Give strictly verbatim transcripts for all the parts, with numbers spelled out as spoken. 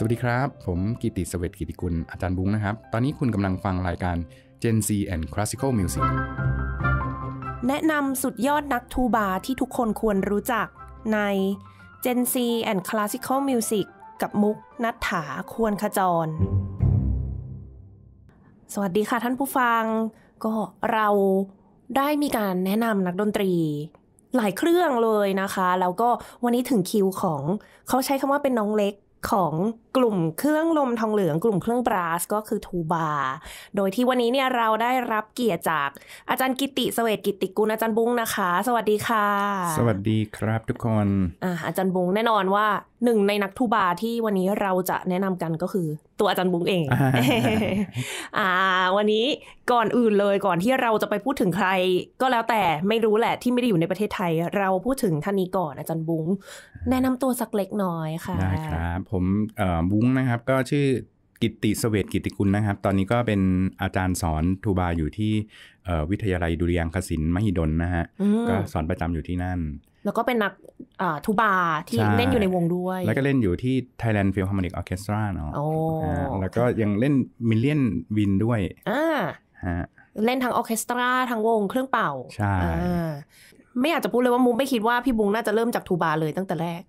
สวัสดีครับผมกิติเสวตกิติกุลอาจารย์บุ้งนะครับตอนนี้คุณกำลังฟังรายการ Gen Z and Classical Music แนะนำสุดยอดนักทูบาที่ทุกคนควรรู้จักใน Gen Z and Classical Music กับมุกนัทถาควรขจรสวัสดีค่ะท่านผู้ฟังก็เราได้มีการแนะนำนักดนตรีหลายเครื่องเลยนะคะแล้วก็วันนี้ถึงคิวของเขาใช้คำว่าเป็นน้องเล็กของกลุ่มเครื่องลมทองเหลืองกลุ่มเครื่องบราสก็คือทูบาโดยที่วันนี้เนี่ยเราได้รับเกียรติจากอาจารย์กิติเสวตกิติกุลอาจารย์บุ้งนะคะสวัสดีค่ะสวัสดีครับทุกคนอ่าอาจารย์บุ้งแน่นอนว่าหนึ่งในนักทูบาที่วันนี้เราจะแนะนำกันก็คือตัวอาจารย์บุ้งเอง อ่าวันนี้ก่อนอื่นเลยก่อนที่เราจะไปพูดถึงใครก็แล้วแต่ไม่รู้แหละที่ไม่ได้อยู่ในประเทศไทยเราพูดถึงท่านนี้ก่อนอาจารย์บุ้งแนะนำตัวสักเล็กน้อยค่ะได้ครับผมบุ้งนะครับก็ชื่อกิติเสวตกิติกุลนะครับตอนนี้ก็เป็นอาจารย์สอนทูบาอยู่ที่วิทยาลัยดุริยางคศิลป์มหิดลนะฮะก็สอนประจำอยู่ที่นั่นแล้วก็เป็นนักทูบาที่เล่นอยู่ในวงด้วยแล้วก็เล่นอยู่ที่ Thailand Philharmonic Orchestra เนาะแล้วก็ยังเล่น Million Wind ด้วยเล่นทั้งออร์เคสตราทั้งวงเครื่องเป่าใช่ไม่อยากจะพูดเลยว่ามุกไม่คิดว่าพี่บุ้งน่าจะเริ่มจากทูบาเลยตั้งแต่แรก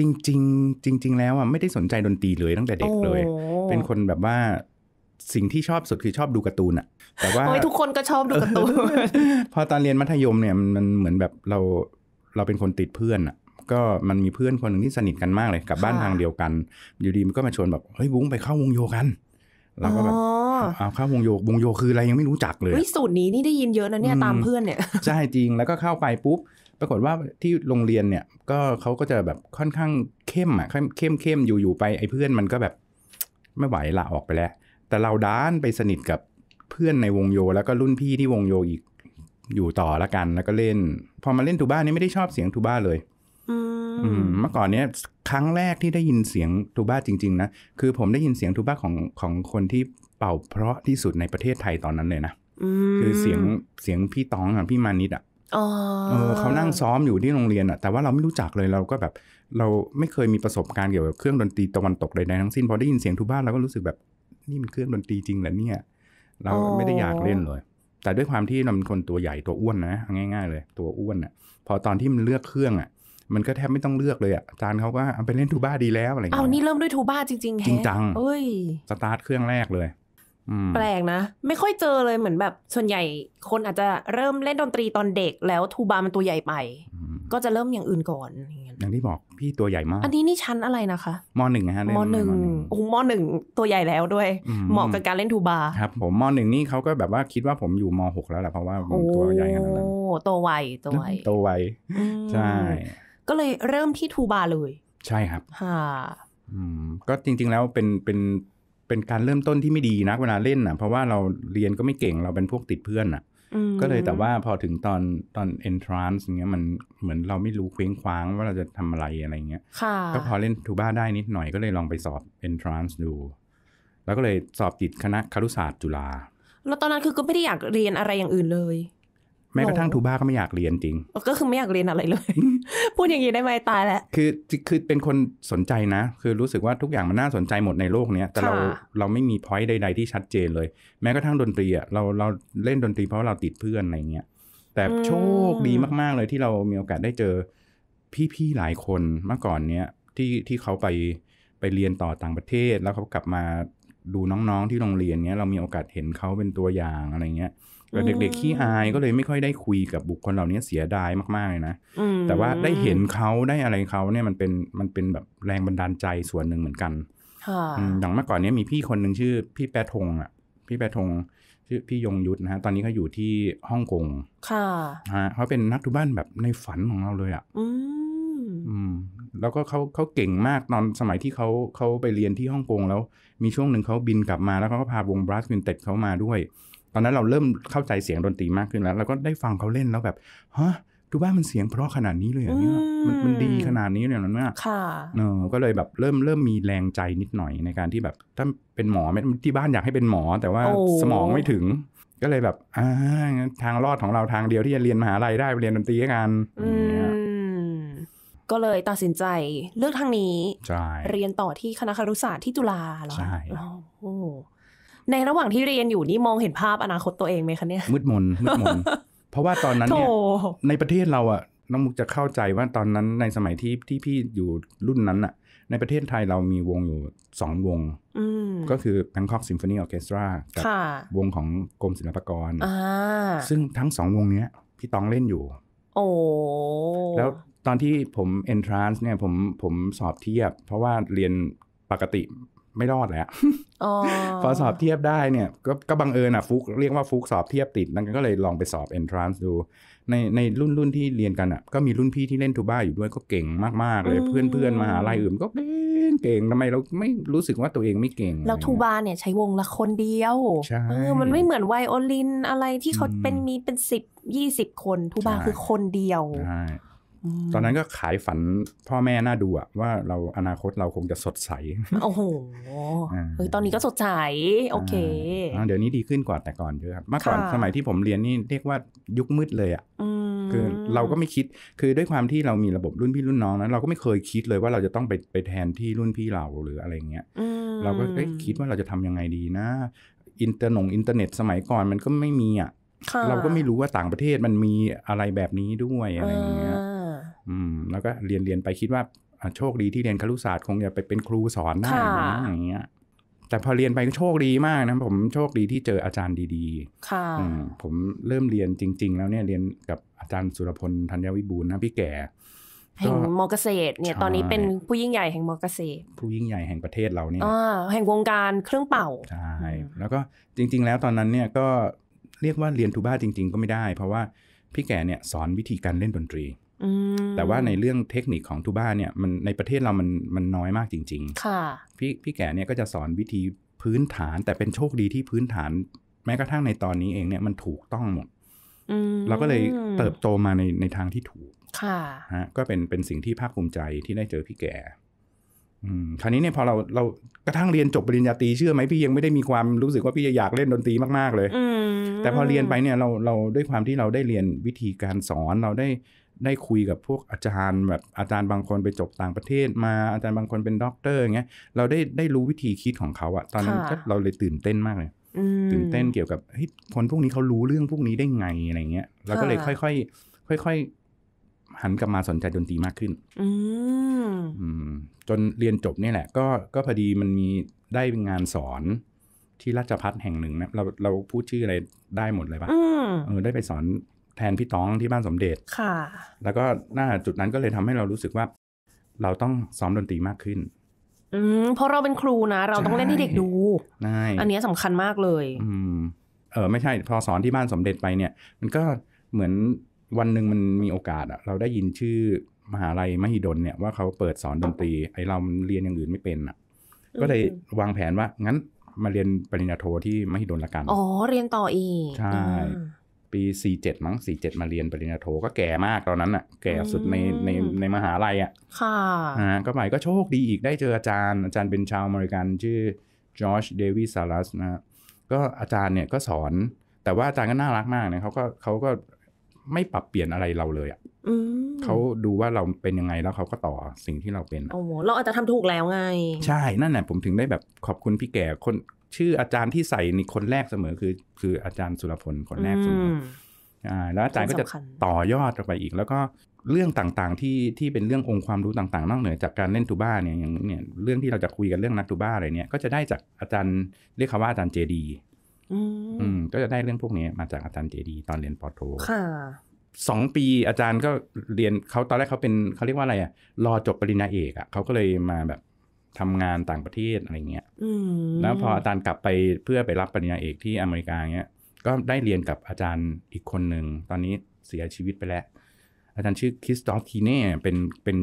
จริงจริงจริงๆแล้วอ่ะไม่ได้สนใจดนตรีเลยตั้งแต่เด็กเลยเป็นคนแบบว่าสิ่งที่ชอบสุดคือชอบดูการ์ตูนอ่ะแต่ว่าทุกคนก็ชอบดูการ์ตูน พอตอนเรียนมัธยมเนี่ยมันเหมือนแบบเราเราเป็นคนติดเพื่อนอ่ะก็มันมีเพื่อนคนหนึ่งที่สนิทกันมากเลยกับบ้านทางเดียวกันอยู่ดีมันก็มาชวนแบบเฮ้ยบุ้งไปเข้าวงโยกันเราก็แบบเอาเข้าวงโยวงโยคืออะไรยังไม่รู้จักเลยสูตรนี้นี่ได้ยินเยอะนะเนี่ยตามเพื่อนเนี่ยใช่จริงแล้วก็เข้าไปปุ๊บปรากฏว่าที่โรงเรียนเนี่ยก็เขาก็จะแบบค่อนข้างเข้มอ่ะเข้มเข้มอยู่ๆไปไอ้เพื่อนมันก็แบบไม่ไหวละออกไปแล้วแต่เราด้านไปสนิทกับเพื่อนในวงโยแล้วก็รุ่นพี่ที่วงโยอีกอยู่ต่อละกันแล้วก็เล่นพอมาเล่นทูบ้านี่ไม่ได้ชอบเสียงทูบ้าเลยเมื่อก่อนเนี้ยครั้งแรกที่ได้ยินเสียงทูบ้าจริงๆนะคือผมได้ยินเสียงทูบ้าของของคนที่เป่าเพราะที่สุดในประเทศไทยตอนนั้นเลยนะคือเสียงเสียงพี่ตองอ่ะพี่มานิดอ่ะเออเขานั่งซ้อมอยู่ที่โรงเรียนอ่ะแต่ว่าเราไม่รู้จักเลยเราก็แบบเราไม่เคยมีประสบการณ์เกี่ยวกับเครื่องดนตรีตะวันตกใดๆทั้งสิ้นพอได้ยินเสียงทูบ้าเราก็รู้สึกแบบนี่มันเครื่องดนตรีจริงเหรอเนี่ยเราไม่ได้อยากเล่นเลยแต่ด้วยความที่เราเป็นคนตัวใหญ่ตัวอ้วนนะง่ายๆเลยตัวอ้วนอ่ะพอตอนที่มันเลือกเครื่องอ่ะมันก็แทบไม่ต้องเลือกเลยอ่ะอาจารย์เขาก็เอาไปเล่นทูบ้าดีแล้วอะไรอย่างเงี้ยเอานี่เริ่มด้วยทูบ้าจริงๆแฮะจริงจังเอ้ยสตาร์ทเครื่องแรกเลยแปลกนะไม่ค่อยเจอเลยเหมือนแบบส่วนใหญ่คนอาจจะเริ่มเล่นดนตรีตอนเด็กแล้วทูบามันตัวใหญ่ไปก็จะเริ่มอย่างอื่นก่อนอย่างที่บอกพี่ตัวใหญ่มากอันนี้นี่ชั้นอะไรนะคะมหนึ่งฮะมหนึ่งโอ้มหนึ่งตัวใหญ่แล้วด้วยเหมาะกับการเล่นทูบาครับผมมหนึ่งนี่เขาก็แบบว่าคิดว่าผมอยู่มหกแล้วแหละเพราะว่าตัวใหญ่ขนาดนั้นโอ้โตไวโตไวโตไวใช่ก็เลยเริ่มที่ทูบาเลยใช่ครับค่ะก็จริงๆแล้วเป็นเป็นเป็นการเริ่มต้นที่ไม่ดีนะเวลาเล่นอ่ะเพราะว่าเราเรียนก็ไม่เก่งเราเป็นพวกติดเพื่อนอ่ะก็เลยแต่ว่าพอถึงตอนตอน entrance อย่างเงี้ยมันเหมือนเราไม่รู้เคว้งคว้างว่าเราจะทำอะไรอะไรเงี้ยก็พอเล่นทูบ้าได้นิดหน่อยก็เลยลองไปสอบ entrance ดูแล้วก็เลยสอบติดคณะครุศาสตร์จุฬาแล้วตอนนั้นคือก็ไม่ได้อยากเรียนอะไรอย่างอื่นเลยแม้กระทั่งทูบ้าก็ไม่อยากเรียนจริงก็คือไม่อยากเรียนอะไรเลย พูดอย่างนี้ได้ไหมตายแล้วคือคือเป็นคนสนใจนะคือรู้สึกว่าทุกอย่างมันน่าสนใจหมดในโลกเนี้ยแต่เราเราไม่มี point ใดๆที่ชัดเจนเลยแม้กระทั่งดนตรีอ่ะเราเราเล่นดนตรีเพราะเราติดเพื่อนอะไรเงี้ยแต่โชคดีมากๆเลยที่เรามีโอกาสได้เจอพี่ๆหลายคนเมื่อก่อนเนี้ยที่ที่เขาไปไปเรียนต่อต่างประเทศแล้วเขากลับมาดูน้องๆที่โรงเรียนเนี้ยเรามีโอกาสเห็นเขาเป็นตัวอย่างอะไรเงี้ยเด็กๆขี้อายก็เลยไม่ค่อยได้คุยกับบุคคลเหล่านี้เสียดายมากๆเลยนะแต่ว่าได้เห็นเขาได้อะไรเขาเนี่ยมันเป็นมันเป็นแบบแรงบันดาลใจส่วนหนึ่งเหมือนกันอย่างเมื่อก่อนนี้มีพี่คนหนึ่งชื่อพี่แปะธงอ่ะพี่แปะธงชื่อพี่ยงยุทธนะฮะตอนนี้เขาอยู่ที่ฮ่องกงค่ะเขาเป็นนักทูบ้านแบบในฝันของเราเลยอ่ะแล้วก็เขาเขาเก่งมากตอนสมัยที่เขาเขาไปเรียนที่ฮ่องกงแล้วมีช่วงหนึ่งเขาบินกลับมาแล้วเขาก็พาวง Brass Quintet เขามาด้วยตอนนั้นเราเริ่มเข้าใจเสียงดนตรีมากขึ้นแล้วเราก็ได้ฟังเขาเล่นแล้วแบบฮะทูบ้ามันเสียงเพราะขนาดนี้เลยอย่างเงี้ยมันมันดีขนาดนี้เลยนะเนี่ยค่ะเออก็เลยแบบเริ่มเริ่มมีแรงใจนิดหน่อยในการที่แบบถ้าเป็นหมอที่บ้านอยากให้เป็นหมอแต่ว่าสมองไม่ถึงก็เลยแบบอ่าทางรอดของเราทางเดียวที่จะเรียนมหาลัยได้ไปเรียนดนตรีกัน ก็เลยตัดสินใจเลือกทางนี้เรียนต่อที่คณะครุศาสตร์ที่จุฬาเหรอใช่โอ้ในระหว่างที่เรียนอยู่นี่มองเห็นภาพอนาคตตัวเองไหมคะเนี่ยมืดมนมืดมน เพราะว่าตอนนั้นเนี่ย ในประเทศเราอะน้องมุกจะเข้าใจว่าตอนนั้นในสมัยที่ที่พี่อยู่รุ่นนั้นอะในประเทศไทยเรามีวงอยู่สองวงก็คือ Bangkok Symphony Orchestra กับวงของกรมศิลปากรซึ่งทั้งสองวงเนี้ยพี่ตองเล่นอยู่โอ้แล้วตอนที่ผม entrance เนี่ยผมผมสอบเทียบเพราะว่าเรียนปกติไม่รอดแล้ว oh. พอสอบเทียบได้เนี่ยก็ก็บังเอิญอ่ะฟุกเรียกว่าฟุกสอบเทียบติดนั่นก็เลยลองไปสอบ entrance ดูในในรุ่นรุ่นที่เรียนกันอ่ะก็มีรุ่นพี่ที่เล่นทูบ้าอยู่ด้วยก็เก่งมากๆเลย mm. เพื่อนเพื่อนมหาลัยอื่นก็เก่งทำไมเราไม่รู้สึกว่าตัวเองไม่เก่งแล้วทูบาเนี่ยใช้วงละคนเดียวเออมันไม่เหมือนไวโอลินอะไรที่เขาเป็นมีเป็นสิบยี่สิบคนทูบาคือคนเดียวตอนนั้นก็ขายฝันพ่อแม่น่าดูอะว่าเราอนาคตเราคงจะสดใสโอ้โหเฮ้ยตอนนี้ก็สดใสโอเคเดี๋ยวนี้ดีขึ้นกว่าแต่ก่อนเยอะครับเมื่อก่อนสมัยที่ผมเรียนนี่เรียกว่ายุคมืดเลยอะคือเราก็ไม่คิดคือด้วยความที่เรามีระบบรุ่นพี่รุ่นน้องนะเราก็ไม่เคยคิดเลยว่าเราจะต้องไปไปแทนที่รุ่นพี่เราหรืออะไรเงี้ยเราก็คิดว่าเราจะทำยังไงดีนะอินเตอร์นงอินเทอร์เน็ตสมัยก่อนมันก็ไม่มีอะเราก็ไม่รู้ว่าต่างประเทศมันมีอะไรแบบนี้ด้วยอะไรเงี้ยอืมแล้วก็เรียนเรียนไปคิดว่าโชคดีที่เรียนครุศาสตร์คงจะไปเป็นครูสอนได้อย่างเงี้ยแต่พอเรียนไปก็โชคดีมากนะผมโชคดีที่เจออาจารย์ดีๆค่ะผมเริ่มเรียนจริงๆแล้วเนี่ยเรียนกับอาจารย์สุรพลธัญวิบูลย์นะพี่แก่แห่งมอเกษตรเนี่ยตอนนี้เป็นผู้ยิ่งใหญ่แห่งมอเกษตรผู้ยิ่งใหญ่แห่งประเทศเราเนี่ยแห่งวงการเครื่องเป่าใช่แล้วก็จริงๆแล้วตอนนั้นเนี่ยก็เรียกว่าเรียนทูบ้าจริงๆก็ไม่ได้เพราะว่าพี่แก่เนี่ยสอนวิธีการเล่นดนตรีแต่ว่าในเรื่องเทคนิคของทูบ้าเนี่ยมันในประเทศเรามันมันน้อยมากจริงๆค่ะพี่พี่แก่เนี่ยก็จะสอนวิธีพื้นฐานแต่เป็นโชคดีที่พื้นฐานแม้กระทั่งในตอนนี้เองเนี่ยมันถูกต้องหมดเราก็เลยเติบโตมาในในทางที่ถูกค่ะฮะก็เป็นเป็นสิ่งที่ภาคภูมิใจที่ได้เจอพี่แก่คราวนี้เนี่ยพอเราเรากระทั่งเรียนจบปริญญาตรีเชื่อไหมพี่ยังไม่ได้มีความรู้สึกว่าพี่จะอยากเล่นดนตรีมากๆเลยแต่พอเรียนไปเนี่ยเราเราด้วยความที่เราได้เรียนวิธีการสอนเราได้ได้คุยกับพวกอาจารย์แบบอาจารย์บางคนไปจบต่างประเทศมาอาจารย์บางคนเป็นด็อกเตอร์อย่างเงี้ยเราได้ได้รู้วิธีคิดของเขาอะตอนนั้นก็เราเลยตื่นเต้นมากเลยตื่นเต้นเกี่ยวกับเฮ้ยคนพวกนี้เขารู้เรื่องพวกนี้ได้ไงอะไรเงี้ยเราก็เลยค่อยๆค่อยๆหันกลับมาสนใจดนตรีมากขึ้นจนเรียนจบนี่แหละก็ก็พอดีมันมีได้งานสอนที่ราชภัฏแห่งหนึ่งนะเราเราพูดชื่ออะไรได้หมดเลยปะเออได้ไปสอนแทนพี่ตองที่บ้านสมเด็จค่ะแล้วก็หน้าจุดนั้นก็เลยทำให้เรารู้สึกว่าเราต้องซ้อมดนตรีมากขึ้นอืมเพราะเราเป็นครูนะเราต้องเล่นให้เด็กดูอันนี้สำคัญมากเลยอืมเออไม่ใช่พอสอนที่บ้านสมเด็จไปเนี่ยมันก็เหมือนวันหนึ่งมันมีโอกาสอะเราได้ยินชื่อมหาลัยมหิดลเนี่ยว่าเขาเปิดสอนดนตรีไอเราเรียนอย่างอื่นไม่เป็นอะก็เลยวางแผนว่างั้นมาเรียนปริญญาโทที่มหิดลละกันอ๋อเรียนต่ออีกใช่ปีสี่สิบเจ็ดมั้งสี่สิบเจ็ดมาเรียนปริญญาโทก็แก่มากตอนนั้นอ่ะแก่สุดในในในมหาลัยอ่ะค่ะอ่าก็ไปก็โชคดีอีกได้เจออาจารย์อาจารย์เป็นชาวอเมริกันชื่อจอร์จเดวิสซารัสนะก็อาจารย์เนี่ยก็สอนแต่ว่าอาจารย์ก็น่ารักมากนะเขาก็เขาก็ไม่ปรับเปลี่ยนอะไรเราเลยอ่ะเขาดูว่าเราเป็นยังไงแล้วเขาก็ต่อสิ่งที่เราเป็นโอ้โหเราอาจจะทำถูกแล้วไงใช่นั่นแหละผมถึงได้แบบขอบคุณพี่แก่คนชื่ออาจารย์ที่ใส่ในคนแรกเสมอคือคืออาจารย์สุรพลคนแรกเสมออ่าแล้วอาจารย์ก็จะต่อยอดไปอีกแล้วก็เรื่องต่างๆที่ที่เป็นเรื่ององค์ความรู้ต่างๆนอกเหนือจากการเล่นทูบ้าเนี่ยอย่างเนี่ยเรื่องที่เราจะคุยกันเรื่องนักทูบ้าอะไรเนี่ยก็จะได้จากอาจารย์เรียกเขาว่าอาจารย์เจดีอืมก็จะได้เรื่องพวกนี้มาจากอาจารย์เจดีตอนเรียนปอโทค่ะสองปีอาจารย์ก็เรียนเขาตอนแรกเขาเป็นเขาเรียกว่าอะไรอะรอจบปริญญาเอกอะเขาก็เลยมาแบบทำงานต่างประเทศอะไรเงี้ยแล้วพออาจารย์กลับไปเพื่อไปรับปริญญาเอกที่อเมริกาเงี้ยก็ได้เรียนกับอาจารย์อีกคนหนึ่งตอนนี้เสียชีวิตไปแล้วอาจารย์ชื่อคริสตอฟคีเน่เป็นเป็น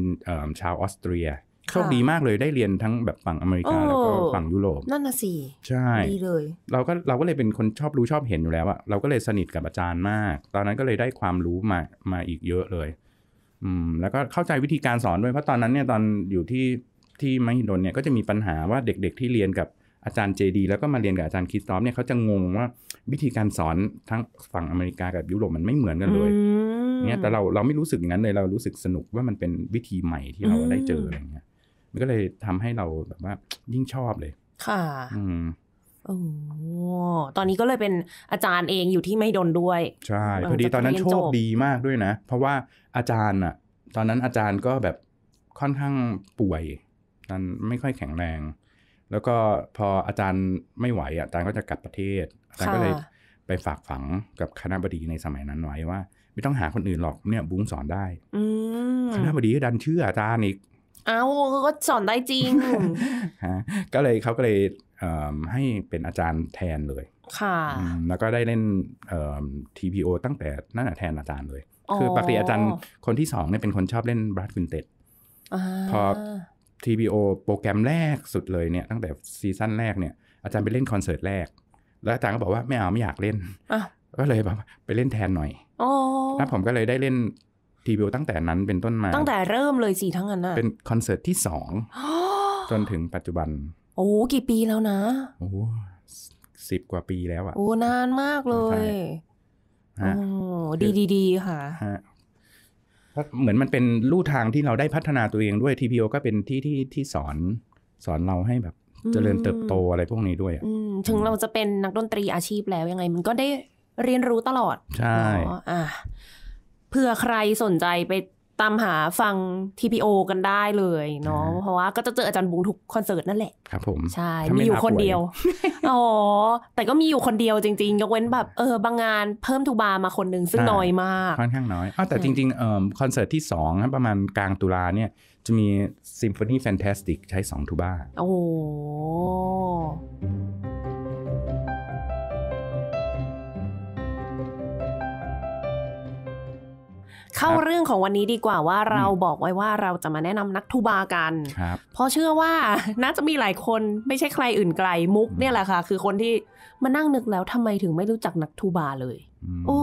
ชาวออสเตรียโชคดีมากเลยได้เรียนทั้งแบบฝั่งอเมริกาแล้วก็ฝั่งยุโรปนั่นน่ะสิใช่ดีเลยเราก็เราก็เลยเป็นคนชอบรู้ชอบเห็นอยู่แล้วอะเราก็เลยสนิทกับอาจารย์มากตอนนั้นก็เลยได้ความรู้มามาอีกเยอะเลยอืมแล้วก็เข้าใจวิธีการสอนด้วยเพราะตอนนั้นเนี่ยตอนอยู่ที่ที่มหิดลเนี่ยก็จะมีปัญหาว่าเด็กๆที่เรียนกับอาจารย์เจดีแล้วก็มาเรียนกับอาจารย์คริสตอฟเนี่ยเขาจะงงว่าวิธีการสอนทั้งฝั่งอเมริกากับยุโรปมันไม่เหมือนกันเลย เนี่ยแต่เราเราไม่รู้สึกอย่างนั้นเลยเรารู้สึกสนุกว่ามันเป็นวิธีใหม่ที่เราได้เจออะไรเงี้ยมันก็เลยทำให้เราแบบว่ายิ่งชอบเลยค่ะอืมโอ้ตอนนี้ก็เลยเป็นอาจารย์เองอยู่ที่ไม่ดนด้วยใช่พอดีตอนนั้นโชคดีมากด้วยนะเพราะว่าอาจารย์อ่ะตอนนั้นอาจารย์ก็แบบค่อนข้างป่วยนั่นไม่ค่อยแข็งแรงแล้วก็พออาจารย์ไม่ไหวอาจารย์ก็จะกลับประเทศอาจารย์ก็เลยไปฝากฝังกับคณบดีในสมัยนั้นไว้ว่าไม่ต้องหาคนอื่นหรอกเนี่ยบุ้งสอนได้คณบดีก็ดันเชื่ออาจารย์อีกอ้าวก็สอนได้จริงก็เลยเขาก็เลยให้เป็นอาจารย์แทนเลยค่ะแล้วก็ได้เล่น ที พี โอ ตั้งแต่นั่นแหละแทนอาจารย์เลยคือปกติอาจารย์คนที่สองเนี่ยเป็นคนชอบเล่น Brass Quintet พอ ที พี โอ โปรแกรมแรกสุดเลยเนี่ยตั้งแต่ซีซั่นแรกเนี่ยอาจารย์ไปเล่นคอนเสิร์ตแรกแล้วอาจารย์ก็บอกว่าไม่เอาไม่อยากเล่นก็เลยแบบไปเล่นแทนหน่อยแล้วผมก็เลยได้เล่น ที พี โอ ตั้งแต่นั้นเป็นต้นมาตั้งแต่เริ่มเลยสิทั้งนั้นนะเป็นคอนเสิร์ตที่สองจนถึงปัจจุบันโอ้กี่ปีแล้วนะโอ้สิบกว่าปีแล้วอ่ะโอ้นานมากเลยโอ้ดีๆค่ะเหมือนมันเป็นลู่ทางที่เราได้พัฒนาตัวเองด้วย ที พี โอ ก็เป็นที่ที่ที่สอนสอนเราให้แบบเจริญเติบโตอะไรพวกนี้ด้วยถึงเราจะเป็นนักดนตรีอาชีพแล้วยังไงมันก็ได้เรียนรู้ตลอดใช่อ่ะเพื่อใครสนใจไปตามหาฟัง ที พี โอ กันได้เลยเนาะเพราะว่าก็จะเจออาจารย์บุงทุกคอนเสิร์ตนั่นแหละครับผมใช่มีอยู่คนเดียวอ๋อแต่ก็มีอยู่คนเดียวจริงๆยกเว้นแบบเออบางงานเพิ่มทูบามาคนนึงซึ่งน้อยมากค่อนข้างน้อยอ้าวแต่จริงๆเอ่อคอนเสิร์ตที่สองนะประมาณกลางตุลาเนี่ยจะมี Symphony Fantastic ใช้สองทูบาโอ้เข้าเรื่องของวันนี้ดีกว่าว่าเราบอกไว้ว่าเราจะมาแนะนำนักทูบากันเพราะเชื่อว่าน่าจะมีหลายคนไม่ใช่ใครอื่นไกลมุกเนี่ยแหละค่ะคือคนที่มานั่งนึกแล้วทำไมถึงไม่รู้จักนักทูบาเลยโอ้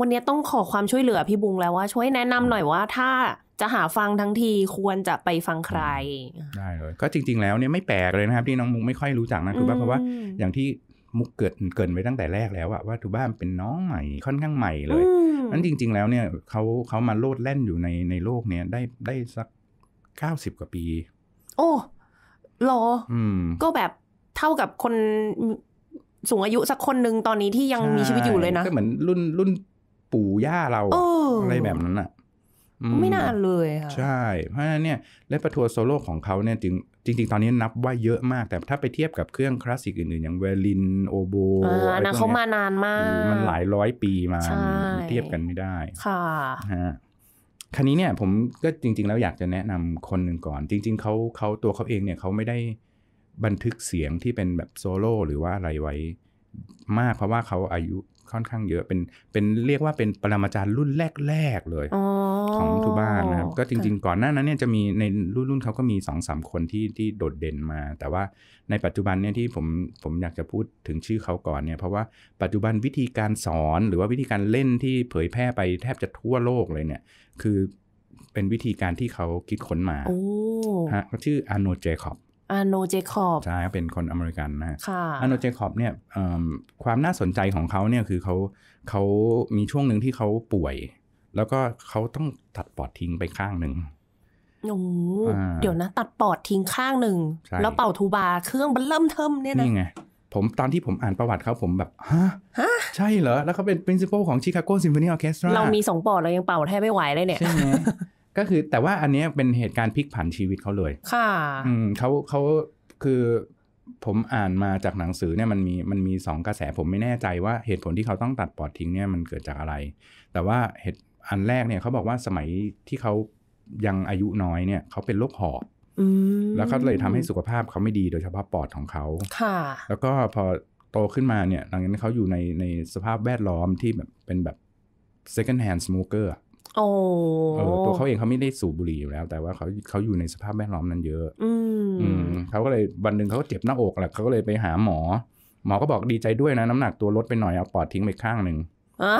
วันนี้ต้องขอความช่วยเหลือพี่บุงแล้วว่าช่วยแนะนำหน่อยว่าถ้าจะหาฟังทั้งทีควรจะไปฟังใครได้เลยก็จริงๆแล้วเนี่ยไม่แปลกเลยนะครับที่น้องมุกไม่ค่อยรู้จักนักทูบาเพราะว่าอย่างที่มุกเกิดเกินไว้ตั้งแต่แรกแล้วอะว่าทูบ้าเป็นน้องใหม่ค่อนข้างใหม่เลยนั้นจริงๆแล้วเนี่ยเขาเขามาโลดแล่นอยู่ในในโลกเนี้ยได้ได้สักเก้าสิบกว่าปีโอ้รอก็แบบเท่ากับคนสูงอายุสักคนหนึ่งตอนนี้ที่ยังมีชีวิตอยู่เลยนะก็เหมือนรุ่นรุ่นปู่ย่าเราอะไรแบบนั้นอะไม่นานเลยค่ะใช่เพราะฉะนั้นเนี่ยและประทัวร์โซโล่ของเขาเนี่ยจริงจริงๆตอนนี้นับว่าเยอะมากแต่ถ้าไปเทียบกับเครื่องคลาสสิกอื่นๆอย่างไวโอลินโอโบอะไรพวกนี้เขามานานมากมันหลายร้อยปีมาเทียบกันไม่ได้ค่ะฮะคราวนี้เนี่ยผมก็จริงๆแล้วอยากจะแนะนำคนหนึ่งก่อนจริงๆเขาเขาตัวเขาเองเนี่ยเขาไม่ได้บันทึกเสียงที่เป็นแบบโซโล่หรือว่าอะไรไว้มากเพราะว่าเขาอายุค่อนข้างเยอะเป็นเป็นเรียกว่าเป็นปรมาจารย์รุ่นแรกๆเลยของทูบ้านะครับก็จริงๆก่อนหน้านั้นเนี่ยจะมีในรุ่นรุ่นเขาก็มี สองสาม คนที่ที่โดดเด่นมาแต่ว่าในปัจจุบันเนี่ยที่ผมผมอยากจะพูดถึงชื่อเขาก่อนเนี่ยเพราะว่าปัจจุบันวิธีการสอนหรือว่าวิธีการเล่นที่เผยแพร่ไปแทบจะทั่วโลกเลยเนี่ยคือเป็นวิธีการที่เขาคิดค้นมาฮะชื่อ Arnold Jacob Arnold Jacob ใช่เป็นคนอเมริกันนะค่ะ Arnold Jacob เนี่ยความน่าสนใจของเขาเนี่ยคือเขาเขามีช่วงหนึ่งที่เขาป่วยแล้วก็เขาต้องตัดปอดทิ้งไปข้างหนึ่งโอ้เดี๋ยวนะตัดปอดทิ้งข้างหนึ่งแล้วเป่าทูบาเครื่องมันเริ่มเทิมเนี่ยนะนี่ไงผมตอนที่ผมอ่านประวัติเขาผมแบบฮะใช่เหรอแล้วเขาเป็น principal ของ Chicago Symphony Orchestra เรามีสองปอดเรายังเป่าแทบไม่ไหวเลยเนี่ยใช่ไหมก็คือแต่ว่าอันนี้เป็นเหตุการณ์พลิกผันชีวิตเขาเลยค่ะอืมเขาเขาคือผมอ่านมาจากหนังสือเนี่ยมันมีมันมีสองกระแสผมไม่แน่ใจว่าเหตุผลที่เขาต้องตัดปอดทิ้งเนี่ยมันเกิดจากอะไรแต่ว่าเหตุอันแรกเนี่ยเขาบอกว่าสมัยที่เขายังอายุน้อยเนี่ยเขาเป็นโรคหอบแล้วเขาเลยทำให้สุขภาพเขาไม่ดีโดยเฉพาะปอดของเขาค่ะแล้วก็พอโตขึ้นมาเนี่ยหลังจากนั้นเขาอยู่ในในสภาพแวดล้อมที่แบบเป็นแบบ second hand smokerโอ้ตัวเขาเองเขาไม่ได้สูบบุหรี่อยู่แล้วแต่ว่าเขาเขาอยู่ในสภาพแวดล้อมนั้นเยอะอืมเขาก็เลยวันหนึ่งเขาเจ็บหน้าอกแหละเขาก็เลยไปหาหมอหมอก็บอกดีใจด้วยนะน้ำหนักตัวลดไปหน่อยเอาปอดทิ้งไปข้างหนึ่งอ่ะ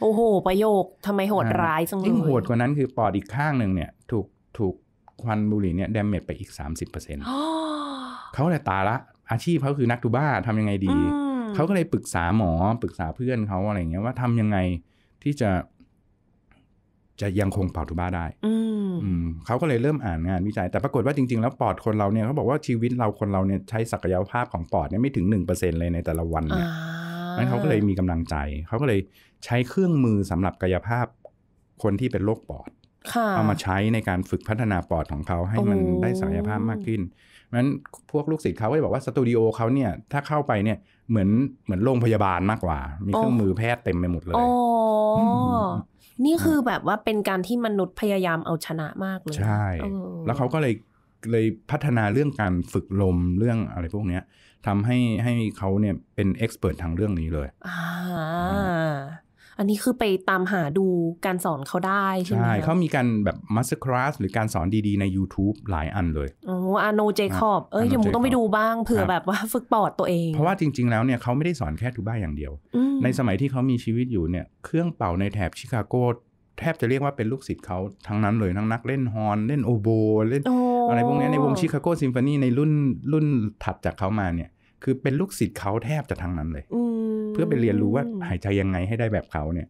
โอ้โหประโยคทำไมโหดร้ายจังเลยยิ่งโหดกว่านั้นคือปอดอีกข้างหนึ่งเนี่ยถูกถูกควันบุหรี่เนี่ยดาเมจไปอีก สามสิบเปอร์เซ็นต์ เขาเลยตายละอาชีพเขาคือนักทูบ้าทำยังไงดีเขาก็เลยปรึกษาหมอปรึกษาเพื่อนเขาอะไรเงี้ยว่าทำยังไงที่จะ จะยังคงเป่าทูบ้าได้เขาก็เลยเริ่มอ่านงานวิจัยแต่ปรากฏว่าจริงๆแล้วปอดคนเราเนี่ยเขาบอกว่าชีวิตเราคนเราเนี่ยใช้ศักยภาพของปอดเนี่ยไม่ถึง หนึ่งเปอร์เซ็นต์ เลยในแต่ละวันเนี่ยนั้นเขาก็เลยมีกำลังใจเขาก็เลยใช้เครื่องมือสำหรับกายภาพคนที่เป็นโรคปอดเอามาใช้ในการฝึกพัฒนาปอดของเขาให้มันได้ศักยภาพมากขึ้นเพราะฉะนั้นพวกลูกศิษย์เขาก็จะบอกว่าสตูดิโอเขาเนี่ยถ้าเข้าไปเนี่ยเหมือนเหมือนโรงพยาบาลมากกว่ามีเครื่องมือแพทย์เต็มไปหมดเลยนี่คือแบบว่าเป็นการที่มนุษย์พยายามเอาชนะมากเลยใช่แล้วเขาก็เลยเลยพัฒนาเรื่องการฝึกลมเรื่องอะไรพวกนี้ทำให้ให้เขาเนี่ยเป็นเอ็กซ์เพิร์ททางเรื่องนี้เลยอ่าอันนี้คือไปตามหาดูการสอนเขาได้ใช่ไหมใช่เขามีการแบบมาสเตอร์คลาสหรือการสอนดีๆใน YouTube หลายอันเลยอ๋อ Arnold Jacob เอ้ยเดี๋ยวมึงต้องไปดูบ้างเผื่อแบบว่าฝึกปอดตัวเองเพราะว่าจริงๆแล้วเนี่ยเขาไม่ได้สอนแค่ทูบ้าอย่างเดียวในสมัยที่เขามีชีวิตอยู่เนี่ยเครื่องเป่าในแถบชิคาโกแทบจะเรียกว่าเป็นลูกศิษย์เขาทั้งนั้นเลยทั้งนักเล่นฮอร์นเล่นโอโบเล่นอะไรพวกนี้ในวงชิคาโกซิมโฟนีในรุ่นรุ่นถัดจากเขามาเนี่ยคือเป็นลูกศิษย์เขาแทบจะทั้งนั้นเลยเพื่อไปเรียนรู้ว่าหายใจยังไงให้ได้แบบเขาเนี่ย